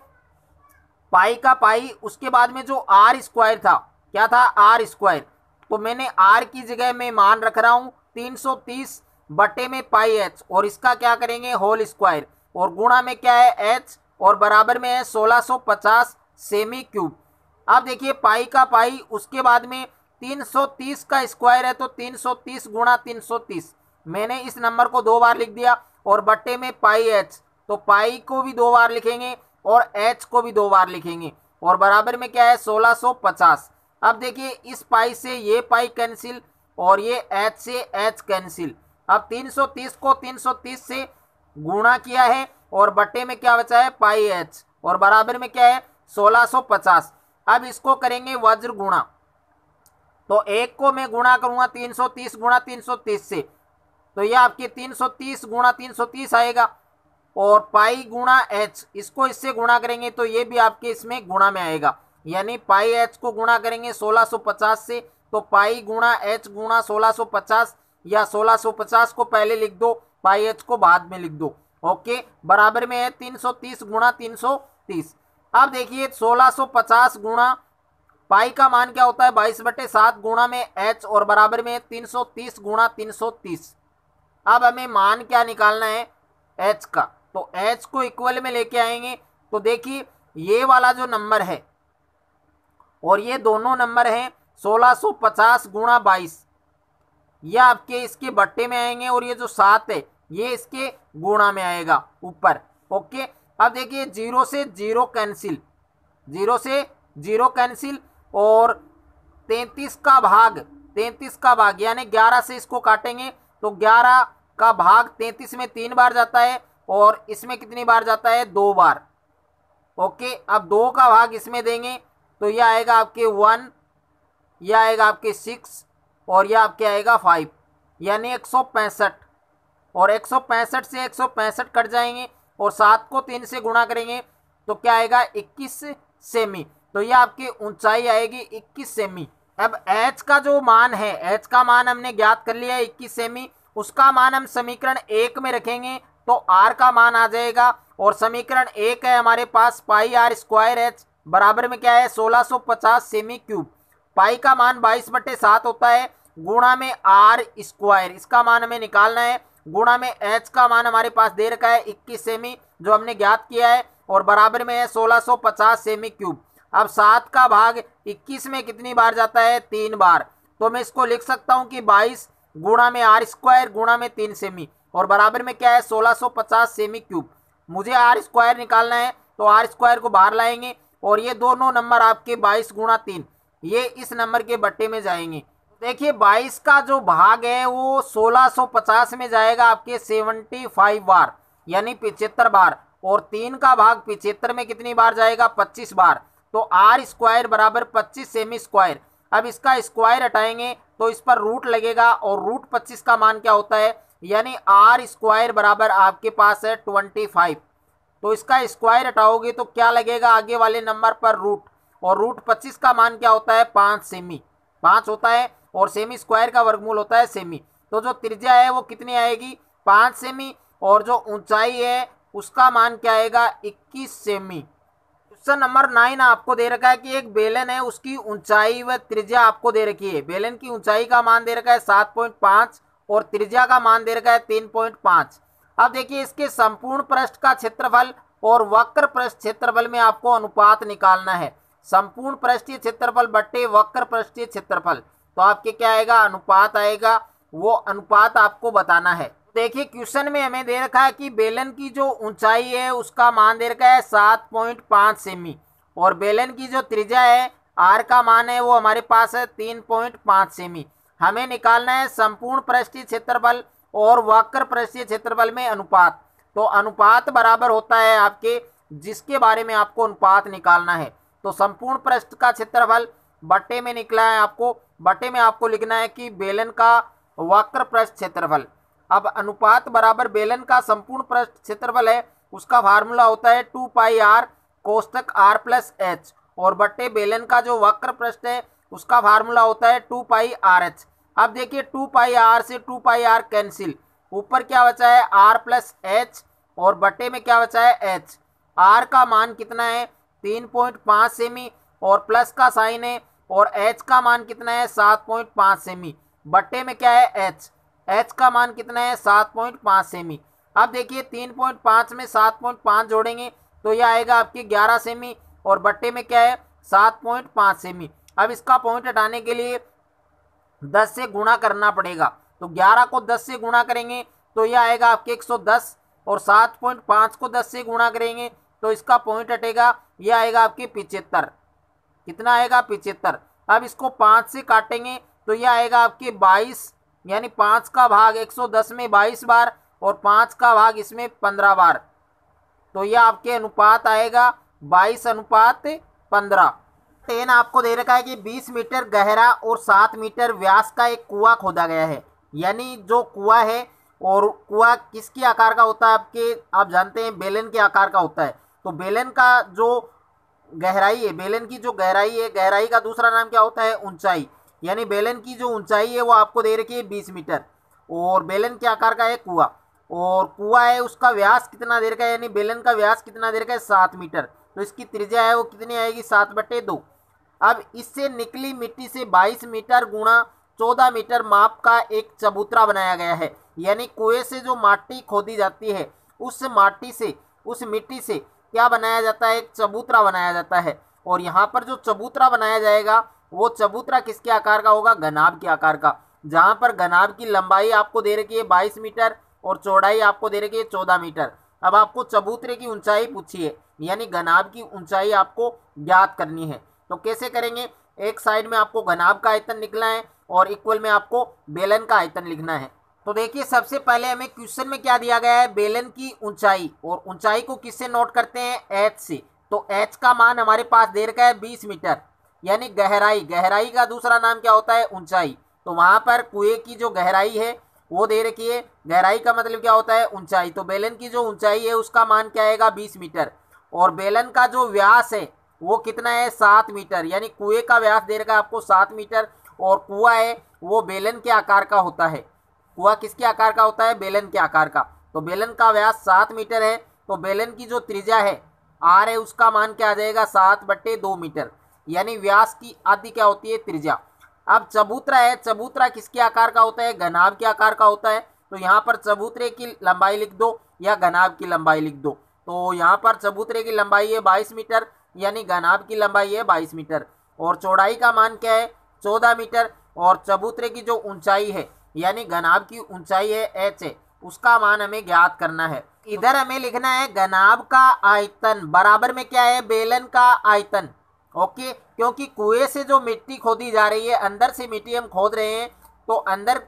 पाई का पाई, उसके बाद में जो आर स्क्वायर था, क्या था? R square. तो मैंने आर की जगह में मान रख रहा हूँ तीन सौ तीस बटे में पाई एच, और इसका क्या करेंगे? होल स्क्वायर, और गुणा में क्या है? एच, और बराबर में है सोलह सौ पचास सेमी क्यूब। अब देखिए पाई का पाई, उसके बाद में तीन सौ तीस का स्क्वायर है तो तीन सौ तीस गुणा तीन सौ तीस, मैंने इस नंबर को दो बार लिख दिया, और बट्टे में पाई एच, तो पाई को भी दो बार लिखेंगे और एच को भी दो बार लिखेंगे, और बराबर में क्या है? सोलह सौ पचास। अब देखिए इस पाई से ये पाई कैंसिल, और ये एच से एच कैंसिल। अब तीन सौ तीस को तीन सौ तीस से गुणा किया है, और बट्टे में क्या बचा है? पाई एच, और बराबर में क्या है? सोलह सौ पचास। अब इसको करेंगे वज्र गुणा, तो एक को मैं गुणा करूँगा तीन सौ तीस गुणा तीन सौ तीस से, तो ये आपके तीन सौ तीस गुणा तीन सौ तीस आएगा, और पाई गुणा एच, इसको इससे गुणा करेंगे तो ये भी आपके इसमें गुणा में आएगा, यानी पाई एच को गुणा करेंगे सोलह सौ पचास से, तो पाई गुणा एच गुणा सोलह सौ पचास, या सोलह सौ पचास को पहले लिख दो, पाई एच को बाद में लिख दो। ओके, बराबर में है तीन सौ तीस गुणा तीन सौ तीस। अब देखिए सोलह सौ पचास गुणा पाई का मान क्या होता है? बाईस बटे सात गुणा में एच, और बराबर में तीन सौ तीस गुणा तीन सौ तीस। अब हमें मान क्या निकालना है? एच का। तो एच को इक्वल में लेके आएंगे, तो देखिए ये वाला जो नंबर है और ये दोनों नंबर हैं सोलह सौ पचास गुणा बाईस, ये आपके इसके बट्टे में आएंगे, और ये जो सात है ये इसके गुणा में आएगा ऊपर। ओके, अब देखिए जीरो से जीरो कैंसिल, जीरो से जीरो कैंसिल, और तैंतीस का भाग, तैंतीस का भाग यानी ग्यारह से इसको काटेंगे तो ग्यारह का भाग तैंतीस में तीन बार जाता है, और इसमें कितनी बार जाता है, दो बार। ओके, अब दो का भाग इसमें देंगे तो यह आएगा आपके वन, यह आएगा आपके सिक्स और यह आपके आएगा फाइव, यानी एक सौ पैंसठ। और एक सौ पैंसठ से एक सौ पैंसठ कट जाएंगे और सात को तीन से गुणा करेंगे तो क्या आएगा, इक्कीस सेमी। तो यह आपकी ऊंचाई आएगी इक्कीस सेमी। अब h का जो मान है, h का मान हमने ज्ञात कर लिया है इक्कीस सेमी, उसका मान हम समीकरण एक में रखेंगे तो r का मान आ जाएगा। और समीकरण एक है हमारे पास पाई आर स्क्वायर एच बराबर में क्या है, सोलह सौ पचास सेमी क्यूब। पाई का मान बाईस बटे सात होता है, गुणा में आर स्क्वायर, इसका मान हमें निकालना है। गुणा में एच का मान हमारे पास दे रखा है इक्कीस सेमी जो हमने ज्ञात किया है, और बराबर में है सोलह सौ पचास सेमी क्यूब। अब सात का भाग इक्कीस में कितनी बार जाता है, तीन बार। तो मैं इसको लिख सकता हूं कि बाईस गुणा में आर स्क्वायर गुणा में तीन सेमी और बराबर में क्या है, सोलह सौ पचास सेमी क्यूब। मुझे आर स्क्वायर निकालना है तो आर स्क्वायर को बाहर लाएंगे और ये दोनों नंबर आपके बाईस गुणा तीन, ये इस नंबर के बट्टे में जाएंगे। देखिए बाईस का जो भाग है वो सोलह सौ पचास में जाएगा आपके पचहत्तर बार, यानी पिचहत्तर बार। और तीन का भाग पिचहत्तर में कितनी बार जाएगा, पच्चीस बार। तो आर स्क्वायर बराबर पच्चीस सेमी स्क्वायर। अब इसका स्क्वायर हटाएंगे तो इस पर रूट लगेगा और रूट पच्चीस का मान क्या होता है, यानी आर स्क्वायर बराबर आपके पास है पच्चीस। तो इसका स्क्वायर हटाओगे तो क्या लगेगा, आगे वाले नंबर पर रूट, और रूट पच्चीस का मान क्या होता है, पाँच सेमी, पाँच होता है। और सेमी स्क्वायर का वर्गमूल होता है सेमी। तो जो त्रिज्या है वो कितनी आएगी, पाँच सेमी, और जो ऊंचाई है उसका मान क्या आएगा, इक्कीस सेमी। क्वेश्चन नंबर नाइन आपको दे रखा है कि एक बेलन है, उसकी ऊंचाई व त्रिज्या आपको दे रखी है। बेलन की ऊंचाई का मान दे रखा है सात पॉइंट पाँच और त्रिज्या का मान दे रखा है तीन पॉइंट पाँच। अब देखिए इसके संपूर्ण पृष्ठ का क्षेत्रफल और वक्र पृष्ठ क्षेत्रफल में आपको अनुपात निकालना है। संपूर्ण पृष्ठीय क्षेत्रफल बटे वक्र पृष्ठीय क्षेत्रफल, तो आपके क्या आएगा, अनुपात आएगा। वो अनुपात आपको बताना है। देखिए क्वेश्चन में हमें दे रखा है कि बेलन की जो ऊंचाई है उसका मान दे रखा है सात पॉइंट पाँच सेमी और बेलन की जो त्रिज्या है आर का मान है वो हमारे पास है तीन पॉइंट पाँच सेमी। हमें निकालना है संपूर्ण पृष्ठीय क्षेत्रफल और वक्र पृष्ठीय क्षेत्रफल में अनुपात। तो अनुपात बराबर होता है आपके, जिसके बारे में आपको अनुपात निकालना है। तो संपूर्ण पृष्ठ का क्षेत्रफल बटे में निकला है आपको, बटे में आपको लिखना है कि बेलन का वक्र पृष्ठ क्षेत्रफल। अब अनुपात बराबर बेलन का संपूर्ण पृष्ठ क्षेत्रफल है उसका फार्मूला होता है टू पाई आर कोष्टक आर प्लस एच, और बटे बेलन का जो वक्र पृष्ठ है उसका फार्मूला होता है टू पाई आर एच। अब देखिए टू पाई आर से टू पाई आर कैंसिल, ऊपर क्या बचा है आर प्लस एच और बटे में क्या बचा है एच। आर का मान कितना है, तीन पॉइंट पाँच सेमी और प्लस का साइन है, और h का मान कितना है, सात पॉइंट पाँच सेमी। बट्टे में क्या है, h, h का मान कितना है, सात पॉइंट पाँच सेमी। अब देखिए तीन पॉइंट पाँच में सात पॉइंट पाँच जोड़ेंगे तो यह आएगा आपके ग्यारह सेमी और बट्टे में क्या है, सात पॉइंट पाँच सेमी। अब इसका पॉइंट हटाने के लिए दस से गुणा करना पड़ेगा, तो ग्यारह को दस से गुणा करेंगे तो यह आएगा आपके एक सौ दस, और सात पॉइंट पाँच को दस से गुणा करेंगे तो इसका पॉइंट हटेगा, ये आएगा आपके पिचहत्तर। कितना आएगा, पिचहत्तर। अब इसको पाँच से काटेंगे तो ये आएगा आपके बाईस, यानी पाँच का भाग एक सौ दस में बाईस बार और पाँच का भाग इसमें पंद्रह बार। तो ये आपके अनुपात आएगा बाईस अनुपात पंद्रह। टेन आपको दे रखा है कि बीस मीटर गहरा और सात मीटर व्यास का एक कुआं खोदा गया है, यानी जो कुआं है, और कुआं किसके आकार का होता है आपके, आप जानते हैं बेलन के आकार का होता है। तो बेलन का जो गहराई है, बेलन की जो गहराई है, गहराई का दूसरा नाम क्या होता है, ऊंचाई, यानी बेलन की जो ऊंचाई है वो आपको दे रखी है बीस मीटर, और बेलन के आकार का है कुआं, और कुआं है उसका व्यास कितना दे रखा है, यानी बेलन का व्यास कितना दे रखा है, सात मीटर। तो इसकी त्रिज्या है वो कितनी आएगी, सात बटे दो। अब इससे निकली मिट्टी से बाईस मीटर गुणा चौदह मीटर माप का एक चबूतरा बनाया गया है, यानी कुएं से जो माटी खोदी जाती है उस माटी से, उस मिट्टी से क्या बनाया जाता है, एक चबूतरा बनाया जाता है। और यहाँ पर जो चबूतरा बनाया जाएगा वो चबूतरा किसके आकार का होगा, घनाभ के आकार का, जहाँ पर घनाभ की लंबाई आपको दे रखी है बाईस मीटर और चौड़ाई आपको दे रखी है चौदह मीटर। अब आपको चबूतरे की ऊंचाई पूछी है, यानी घनाभ की ऊंचाई आपको ज्ञात करनी है। तो कैसे करेंगे, एक साइड में आपको घनाभ का आयतन लिखना है और इक्वल में आपको बेलन का आयतन लिखना है। तो देखिए सबसे पहले हमें क्वेश्चन में क्या दिया गया है, बेलन की ऊंचाई, और ऊंचाई को किससे नोट करते हैं, एच से। तो एच का मान हमारे पास दे रखा है बीस मीटर, यानी गहराई, गहराई का दूसरा नाम क्या होता है, ऊंचाई। तो वहां पर कुएं की जो गहराई है वो दे रखी है, गहराई का मतलब क्या होता है, ऊंचाई। तो बेलन की जो ऊंचाई है उसका मान क्या आएगा, बीस मीटर। और बेलन का जो व्यास है वो कितना है, सात मीटर, यानी कुएं का व्यास दे रखा है आपको सात मीटर। और कुआं है वो बेलन के आकार का होता है, कुआं किसके आकार का होता है, बेलन के आकार का। तो बेलन का व्यास सात मीटर है, तो बेलन की जो त्रिज्या है आर है उसका मान क्या आ जाएगा, सात बट्टे दो मीटर, यानी व्यास की आधी क्या होती है, त्रिज्या। अब चबूतरा है, चबूतरा किसके आकार का होता है, घनाभ के आकार का होता है। तो यहाँ पर चबूतरे की लंबाई लिख दो या घनाभ की लंबाई लिख दो। तो यहाँ पर चबूतरे की लंबाई है बाईस मीटर, यानी घनाभ की लंबाई है बाईस मीटर। और चौड़ाई का मान क्या है, चौदह मीटर। और चबूतरे की जो ऊंचाई है यानी घनाभ की ऊंचाई है एच है, उसका मान हमें ज्ञात करना है। इधर हमें लिखना है घनाभ का आयतन बराबर में क्या है, बेलन का आयतन। ओके, क्योंकि कुएं से जो मिट्टी खोदी जा रही है, अंदर से मिट्टी हम खोद रहे हैं, तो अंदर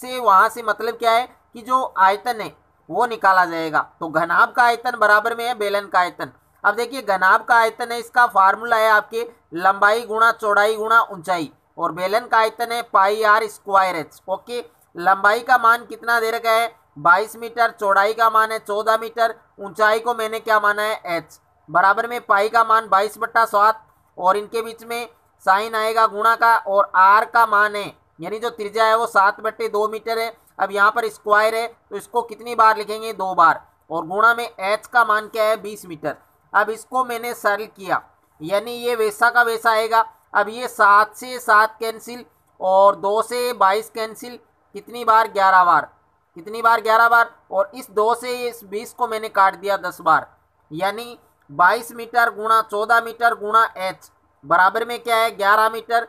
से वहां से मतलब क्या है कि जो आयतन है वो निकाला जाएगा। तो घनाभ का आयतन बराबर में है बेलन का आयतन। अब देखिए घनाभ का आयतन है, इसका फार्मूला है आपके लंबाई गुणा चौड़ाई गुणा ऊंचाई। और बेलन का आयतन है pi r square h. Okay, लंबाई का मान कितना दे रखा है, बाईस मीटर। चौड़ाई का मान है चौदह मीटर। ऊंचाई को मैंने क्या माना है, एच। बराबर में पाई का मान बाईस बट्टा सात, और इनके बीच में साइन आएगा गुणा का। और आर का मान है यानी जो त्रिज्या है वो सात बट्टे दो मीटर है। अब यहाँ पर स्क्वायर है तो इसको कितनी बार लिखेंगे, दो बार। और गुणा में एच का मान क्या है, बीस मीटर। अब इसको मैंने सरल किया, यानी ये वैसा का वैसा आएगा। अब ये सात से सात कैंसिल और दो से बाईस कैंसिल, कितनी बार, ग्यारह बार। कितनी बार, ग्यारह बार। और इस दो से इस बीस को मैंने काट दिया दस बार, यानी बाईस मीटर गुणा चौदह मीटर गुणा एच बराबर में क्या है, ग्यारह मीटर।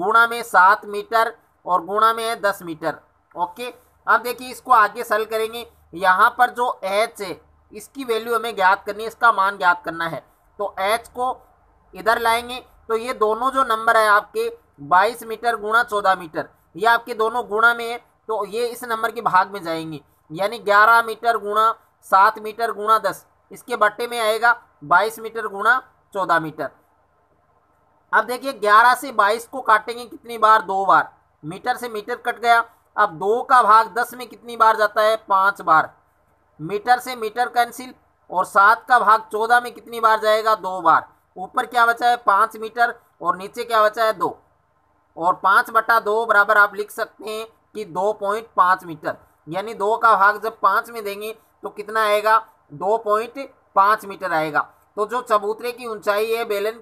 गुणा में सात मीटर और गुणा में है दस मीटर। ओके, अब देखिए इसको आगे सरल करेंगे। यहाँ पर जो एच है इसकी वैल्यू हमें ज्ञात करनी है, इसका मान ज्ञात करना है। तो एच को इधर लाएंगे तो ये दोनों जो नंबर है आपके बाईस मीटर गुणा चौदह मीटर, ये आपके दोनों गुणा में है, तो ये इस नंबर के भाग में जाएंगे, यानी ग्यारह मीटर गुणा सात मीटर गुणा दस, इसके बट्टे में आएगा बाईस मीटर गुणा चौदह मीटर। अब देखिए ग्यारह से बाईस को काटेंगे कितनी बार, दो बार। मीटर से मीटर कट गया। अब दो का भाग दस में कितनी बार जाता है, पाँच बार। मीटर से मीटर कैंसिल, और सात का भाग चौदह में कितनी बार जाएगा, दो बार। ऊपर क्या बचा है, पाँच मीटर, और नीचे क्या बचा है, दो। और पाँच बटा दो बराबर आप लिख सकते हैं कि दो पॉइंट पाँच मीटर, यानी दो का भाग जब पाँच में देंगे तो कितना आएगा, दो पॉइंट पाँच मीटर आएगा। तो जो चबूतरे की ऊंचाई है, बेलन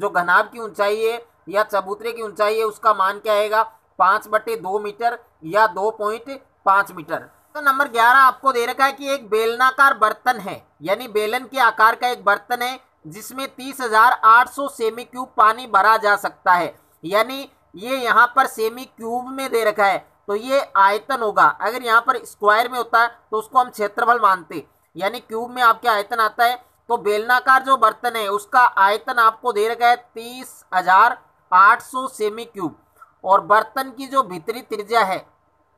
जो घनाभ की ऊंचाई है या चबूतरे की ऊंचाई है, उसका मान क्या आएगा, पाँच बटे दो मीटर या दो पॉइंट पाँच मीटर। तो नंबर ग्यारह आपको दे रखा है कि एक बेलनाकार बर्तन है, यानी बेलन के आकार का एक बर्तन है, जिसमें तीस हजार आठ सौ सेमी क्यूब पानी भरा जा सकता है। यानी ये यहाँ पर सेमी क्यूब में दे रखा है तो ये आयतन होगा। अगर यहाँ पर स्क्वायर में होता है तो उसको हम क्षेत्रफल मानते, यानी क्यूब में आपके आयतन आता है। तो बेलनाकार जो बर्तन है उसका आयतन आपको दे रखा है तीस हजार आठ सौ सेमी क्यूब, और बर्तन की जो भीतरी त्रिज्या है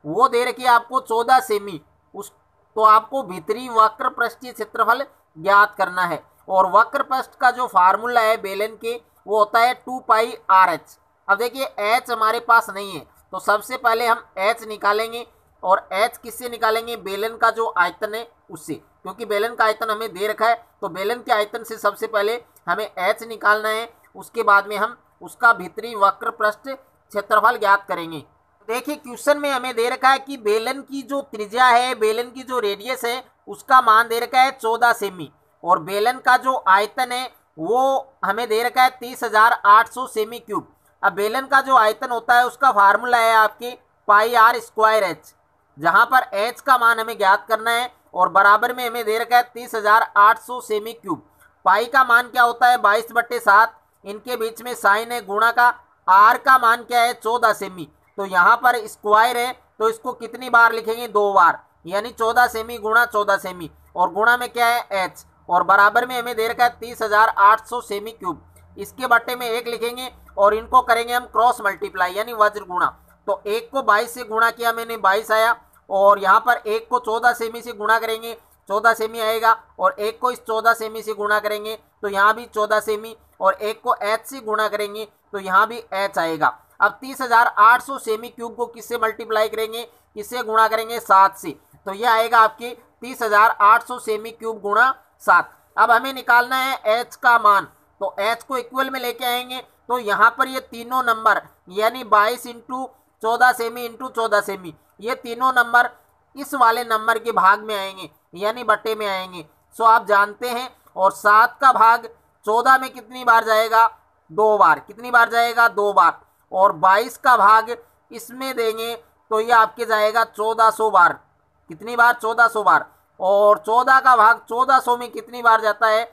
वो दे रखी है आपको चौदह सेमी। उस तो आपको भीतरी वक्र पृष्ठीय क्षेत्रफल ज्ञात करना है। और वक्र पृष्ठ का जो फार्मूला है बेलन के वो होता है टू पाई आर एच। अब देखिए एच हमारे पास नहीं है, तो सबसे पहले हम एच निकालेंगे। और एच किससे निकालेंगे, बेलन का जो आयतन है उससे, क्योंकि बेलन का आयतन हमें दे रखा है। तो बेलन के आयतन से सबसे पहले हमें एच निकालना है, उसके बाद में हम उसका भीतरी वक्र पृष्ठ क्षेत्रफल ज्ञात करेंगे। देखिए क्वेश्चन में हमें दे रखा है कि बेलन की जो त्रिज्या है, बेलन की जो रेडियस है, उसका मान दे रखा है चौदह सेमी। और बेलन का जो आयतन है वो हमें दे रखा है तीस हजार आठ सौ सेमी क्यूब। अब बेलन का जो आयतन होता है उसका फार्मूला है आपके पाई आर स्क्वायर एच, जहाँ पर एच का मान हमें ज्ञात करना है। और बराबर में हमें दे रखा है तीस हजार आठ सौ सेमी क्यूब। पाई का मान क्या होता है, बाईस बट्टे सात, इनके बीच में साइन है गुणा का। आर का मान क्या है, चौदह सेमी। तो यहाँ पर स्क्वायर है तो इसको कितनी बार लिखेंगे, दो बार, यानी चौदह सेमी गुणा चौदह सेमी। और गुणा में क्या है, एच। और बराबर में हमें दे रखा है तीस हजार आठ सौ सेमी क्यूब, इसके बट्टे में एक लिखेंगे। और इनको करेंगे हम क्रॉस मल्टीप्लाई, यानी वज्र गुणा। तो एक को बाईस से गुणा किया मैंने, बाईस आया। और यहाँ पर एक को चौदह सेमी से गुणा करेंगे चौदह सेमी आएगा, और एक को इस चौदह सेमी से गुणा करेंगे तो यहाँ भी चौदह सेमी, और एक को एच से गुणा करेंगे तो यहाँ भी एच आएगा। अब तीस हजार आठ सौ सेमी क्यूब को किससे मल्टीप्लाई करेंगे, किससे गुणा करेंगे, सात से, तो ये आएगा आपके तीस हजार आठ सौ सेमी क्यूब गुणा सात। अब हमें निकालना है एच का मान, तो एच को इक्वल में लेके आएंगे तो यहाँ पर ये तीनों नंबर यानी बाईस इंटू चौदह सेमी इंटू चौदह सेमी, ये तीनों नंबर इस वाले नंबर के भाग में आएंगे यानी बट्टे में आएंगे। सो आप जानते हैं, और सात का भाग चौदह में कितनी बार जाएगा, दो बार, कितनी बार जाएगा, दो बार, और बाईस का भाग इसमें देंगे तो ये आपके जाएगा चौदह सौ बार, कितनी बार, चौदह सौ बार, और चौदह का भाग चौदह सौ में कितनी बार जाता है,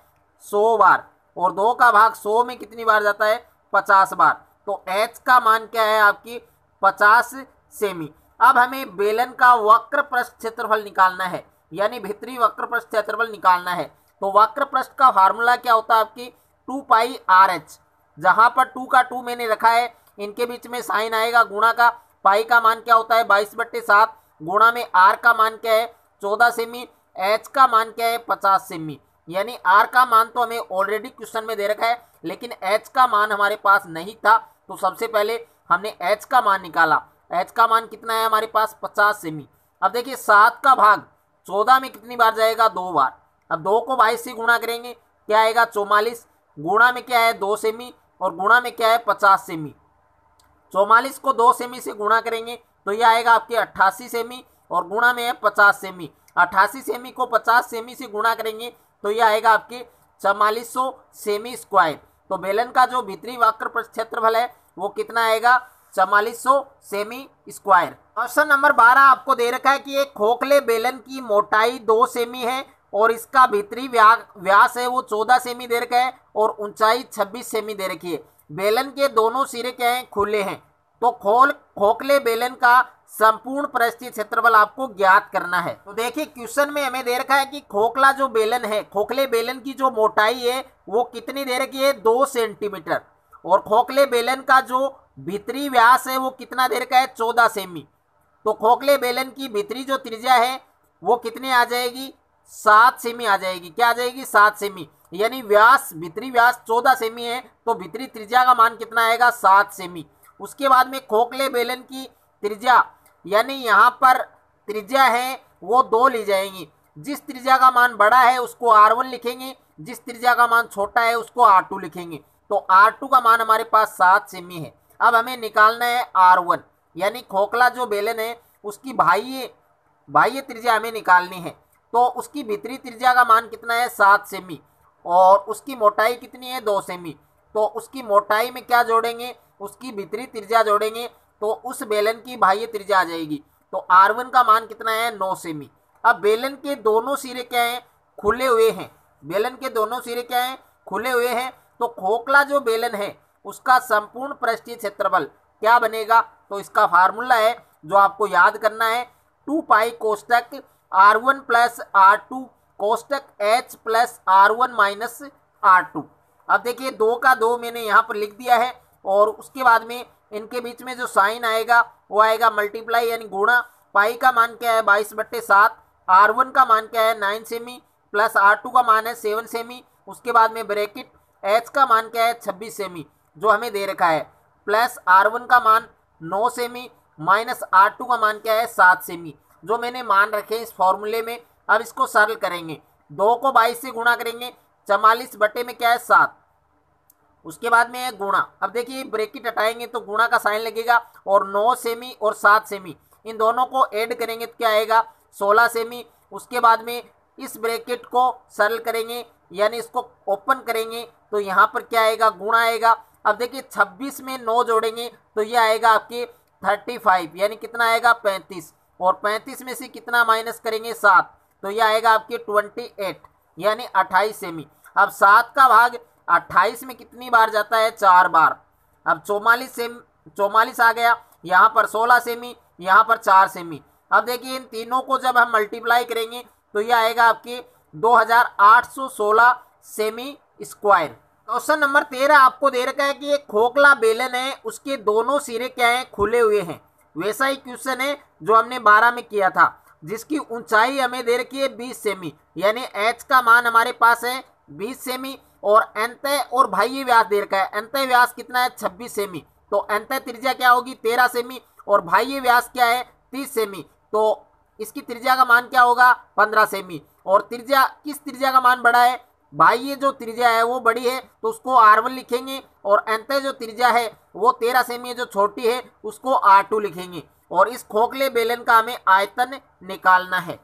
सौ बार, और दो का भाग सौ में कितनी बार जाता है, पचास बार। तो एच का मान क्या है आपकी, पचास सेमी। अब हमें बेलन का वक्र पृष्ठ क्षेत्रफल निकालना है यानी भीतरी वक्र पृष्ठ क्षेत्रफल निकालना है। तो वक्र पृष्ठ का फार्मूला क्या होता है आपकी, टू पाई आर एच, जहाँ पर टू का टू मैंने रखा है, इनके बीच में साइन आएगा गुणा का, पाई का मान क्या होता है बाईस बट्टे सात, गुणा में आर का मान क्या है चौदह सेमी, एच का मान क्या है पचास सेमी। यानी आर का मान तो हमें ऑलरेडी क्वेश्चन में दे रखा है, लेकिन एच का मान हमारे पास नहीं था, तो सबसे पहले हमने एच का मान निकाला। एच का मान कितना है हमारे पास, पचास सेमी। अब देखिए सात का भाग चौदह में कितनी बार जाएगा, दो बार, अब दो को बाईस से गुणा करेंगे क्या आएगा चौवालीस, गुणा में क्या है दो सेमी, और गुणा में क्या है पचास सेमी, चौवालीस को दो सेमी से गुणा करेंगे तो ये आएगा आपके अट्ठासी सेमी, और गुणा में है पचास सेमी, अट्ठासी सेमी को पचास सेमी से गुणा करेंगे तो ये आएगा आपके चवालीस सौ सेमी स्क्वायर। तो बेलन का जो भीतरी वक्र पृष्ठ क्षेत्रफल है वो कितना आएगा, चवालीस सौ सेमी स्क्वायर। क्वेश्चन नंबर बारह आपको दे रखा है कि एक खोखले बेलन की मोटाई दो सेमी है और इसका भीतरी व्यास है वो चौदह सेमी दे रखा है और ऊंचाई छब्बीस सेमी दे रखी है। बेलन के दोनों सिरे क्या हैं, खुले हैं। तो खोल खोखले बेलन का संपूर्ण पृष्ठीय क्षेत्रफल आपको ज्ञात करना है। तो देखिए क्वेश्चन में हमें दे रखा है कि खोखला जो बेलन है, खोखले बेलन की जो मोटाई है वो कितनी दे रखी है, दो सेंटीमीटर, और खोखले बेलन का जो भीतरी व्यास है वो कितना दे रखा है, चौदह सेमी। तो खोखले बेलन की भीतरी जो त्रिज्या है वो कितनी आ जाएगी, सात सेमी आ जाएगी, क्या आ जाएगी, सात सेमी। यानी व्यास, भीतरी व्यास चौदह सेमी है तो भीतरी त्रिज्या का मान कितना आएगा, सात सेमी। उसके बाद में खोखले बेलन की त्रिज्या यानी यहाँ पर त्रिज्या है वो दो ली जाएंगी, जिस त्रिज्या का मान बड़ा है उसको आर वन लिखेंगे, जिस त्रिज्या का मान छोटा है उसको आर टू लिखेंगे। तो आर टू का मान हमारे पास सात सेमी है। अब हमें निकालना है आर वन यानी खोखला जो बेलन है उसकी बाह्य बाह्य त्रिज्या हमें निकालनी है। तो उसकी भीतरी त्रिज्या का मान कितना है, सात सेमी, और उसकी मोटाई कितनी है, दो सेमी। तो उसकी मोटाई में क्या जोड़ेंगे, उसकी भीतरी त्रिज्या जोड़ेंगे तो उस बेलन की बाह्य त्रिज्या आ जाएगी। तो आर वन का मान कितना है, नौ सेमी। अब बेलन के दोनों सिरे क्या हैं, खुले हुए हैं, बेलन के दोनों सिरे क्या हैं, खुले हुए हैं। तो खोखला जो बेलन है उसका संपूर्ण पृष्ठीय क्षेत्रफल क्या बनेगा, तो इसका फार्मूला है जो आपको याद करना है, टू पाई कोष्टक r one plus r two कोष्टक h plus r one minus r two. अब देखिए दो का दो मैंने यहाँ पर लिख दिया है और उसके बाद में इनके बीच में जो साइन आएगा वो आएगा मल्टीप्लाई यानी गुणा। पाई का मान क्या है, बाईस बट्टे सात, आर वन का मान क्या है, नाइन सेमी, प्लस आर टू का मान है सेवन सेमी, उसके बाद में ब्रैकेट एच का मान क्या है, छब्बीस सेमी जो हमें दे रखा है, प्लस आर वन का मान नौ सेमी माइनस आर टू का मान क्या है, सात सेमी, जो मैंने मान रखे हैं इस फॉर्मूले में। अब इसको सरल करेंगे, दो को बाईस से गुणा करेंगे, चवालीस बटे में क्या है, सात, उसके बाद में गुणा। अब देखिए ब्रैकेट हटाएंगे तो गुणा का साइन लगेगा, और नौ सेमी और सात सेमी इन दोनों को ऐड करेंगे तो क्या आएगा, सोलह सेमी। उसके बाद में इस ब्रैकेट को सरल करेंगे यानी इसको ओपन करेंगे तो यहाँ पर क्या आएगा, गुणा आएगा। अब देखिए छब्बीस में नौ जोड़ेंगे तो ये आएगा आपके पैंतीस यानी कितना आएगा, पैंतीस, और पैंतीस में से कितना माइनस करेंगे, सात, तो यह आएगा आपके अट्ठाईस यानी अट्ठाईस सेमी। अब सात का भाग अट्ठाईस में कितनी बार जाता है, चार बार। अब चौवालीस सेम चौवालीस आ गया, यहाँ पर सोलह सेमी, यहाँ पर चार सेमी। अब देखिए इन तीनों को जब हम मल्टीप्लाई करेंगे तो ये आएगा आपके दो हज़ार आठ सौ सोलह सेमी स्क्वायर। क्वेश्चन नंबर तेरह आपको दे रखा है कि एक खोखला बेलन है उसके दोनों सिरे क्या हैं, खुले हुए हैं, वैसा ही क्वेश्चन है जो हमने बारह में किया था, जिसकी ऊंचाई हमें दे रखी है बीस सेमी, यानी h का मान हमारे पास है बीस सेमी और अंतः और बाह्य व्यास दे रखा है। अंतः व्यास कितना है छब्बीस सेमी, तो अंतः त्रिज्या क्या होगी तेरह सेमी और बाह्य व्यास क्या है तीस सेमी, तो इसकी त्रिज्या का मान क्या होगा पंद्रह सेमी। और त्रिज्या किस त्रिज्या का मान बड़ा है, बाह्य जो त्रिज्या है वो बड़ी है तो उसको आर वन लिखेंगे और अंतः जो त्रिज्या है वो तेरह सेमी जो छोटी है उसको आर टू लिखेंगे और इस खोखले बेलन का हमें आयतन निकालना है।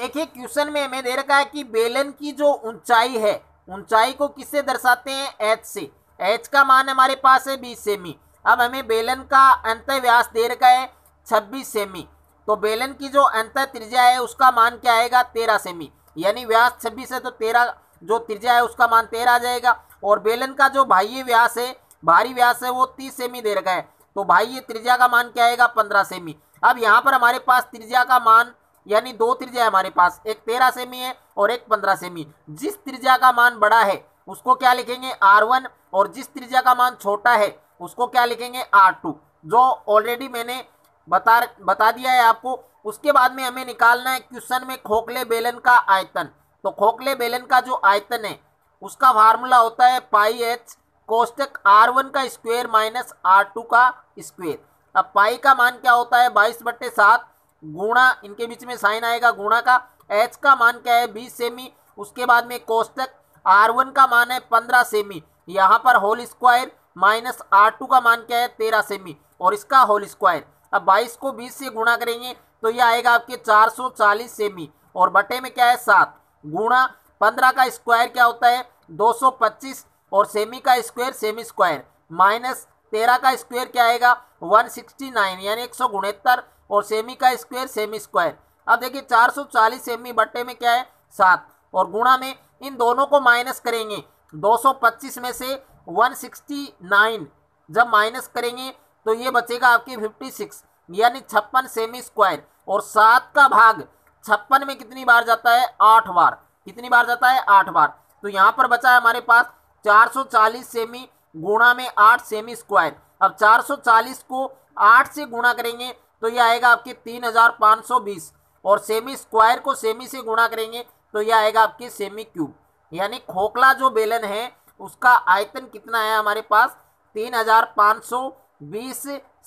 देखिए क्वेश्चन में हमें दे रखा है कि बेलन की जो ऊंचाई है, ऊंचाई को किससे दर्शाते हैं h से, h का मान हमारे पास है बीस सेमी। अब हमें बेलन का अंतः व्यास दे रखा है छब्बीस सेमी, तो बेलन की जो अंतः त्रिज्या है उसका मान क्या आएगा तेरह सेमी, यानी व्यास छब्बीस है तो तेरह जो त्रिज्या है उसका मान तेरह आ जाएगा। और बेलन का जो बाह्य व्यास है, बाहरी व्यास है वो तीस सेमी दे रखा है, तो बाह्य त्रिज्या का मान क्या आएगा पंद्रह सेमी। अब यहाँ पर हमारे पास त्रिज्या का मान यानी दो त्रिज्या है हमारे पास, एक तेरह सेमी है और एक पंद्रह सेमी। जिस त्रिज्या का मान बड़ा है उसको क्या लिखेंगे आर वन और जिस त्रिज्या का मान छोटा है उसको क्या लिखेंगे आर टू, जो ऑलरेडी मैंने बता बता दिया है आपको। उसके बाद में हमें निकालना है क्वेश्चन में खोखले बेलन का आयतन, तो खोखले बेलन का जो आयतन है उसका फार्मूला होता है पाई एच कोष्टक आर वन का स्क्वेयर माइनस आर टू का स्क्वेयर। अब पाई का मान क्या होता है बाईस बट्टे सात गुणा, इनके बीच में साइन आएगा गुणा का, एच का मान क्या है बीस सेमी, उसके बाद में कोष्टक आर वन का मान है पंद्रह सेमी, यहाँ पर whole square minus r two का मान क्या है तेरह सेमी और इसका होल स्क्वायर। अब बाईस को बीस से गुणा करेंगे तो यह आएगा आपके चार सौ चालीस सेमी और बटे में क्या है सात गुणा पंद्रह का स्क्वायर क्या होता है दो सौ पच्चीस और सेमी का स्क्वायर सेमी स्क्वायर माइनस तेरह का स्क्वायर क्या आएगा एक सौ उनहत्तर यानी एक सौ उनहत्तर और सेमी का स्क्वायर सेमी स्क्वायर। अब देखिए चार सौ चालीस सेमी बट्टे में क्या है सात और गुणा में इन दोनों को माइनस करेंगे, दो सौ पच्चीस में से एक सौ उनहत्तर जब माइनस करेंगे तो ये बचेगा आपके छप्पन यानी छप्पन सेमी स्क्वायर और सात का भाग छप्पन में कितनी बार जाता है आठ बार, कितनी बार जाता है आठ बार, तो यहाँ पर बचा है हमारे पास चार सौ चालीस सेमी गुणा में आठ सेमी स्क्वायर। अब चार सौ चालीस को आठ से गुणा करेंगे तो यह आएगा आपके तीन हज़ार पाँच सौ बीस और सेमी स्क्वायर को सेमी से गुणा करेंगे तो यह आएगा आपके सेमी क्यूब, यानी खोखला जो बेलन है उसका आयतन कितना है हमारे पास तीन हज़ार पाँच सौ बीस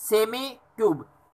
सेमी क्यूब।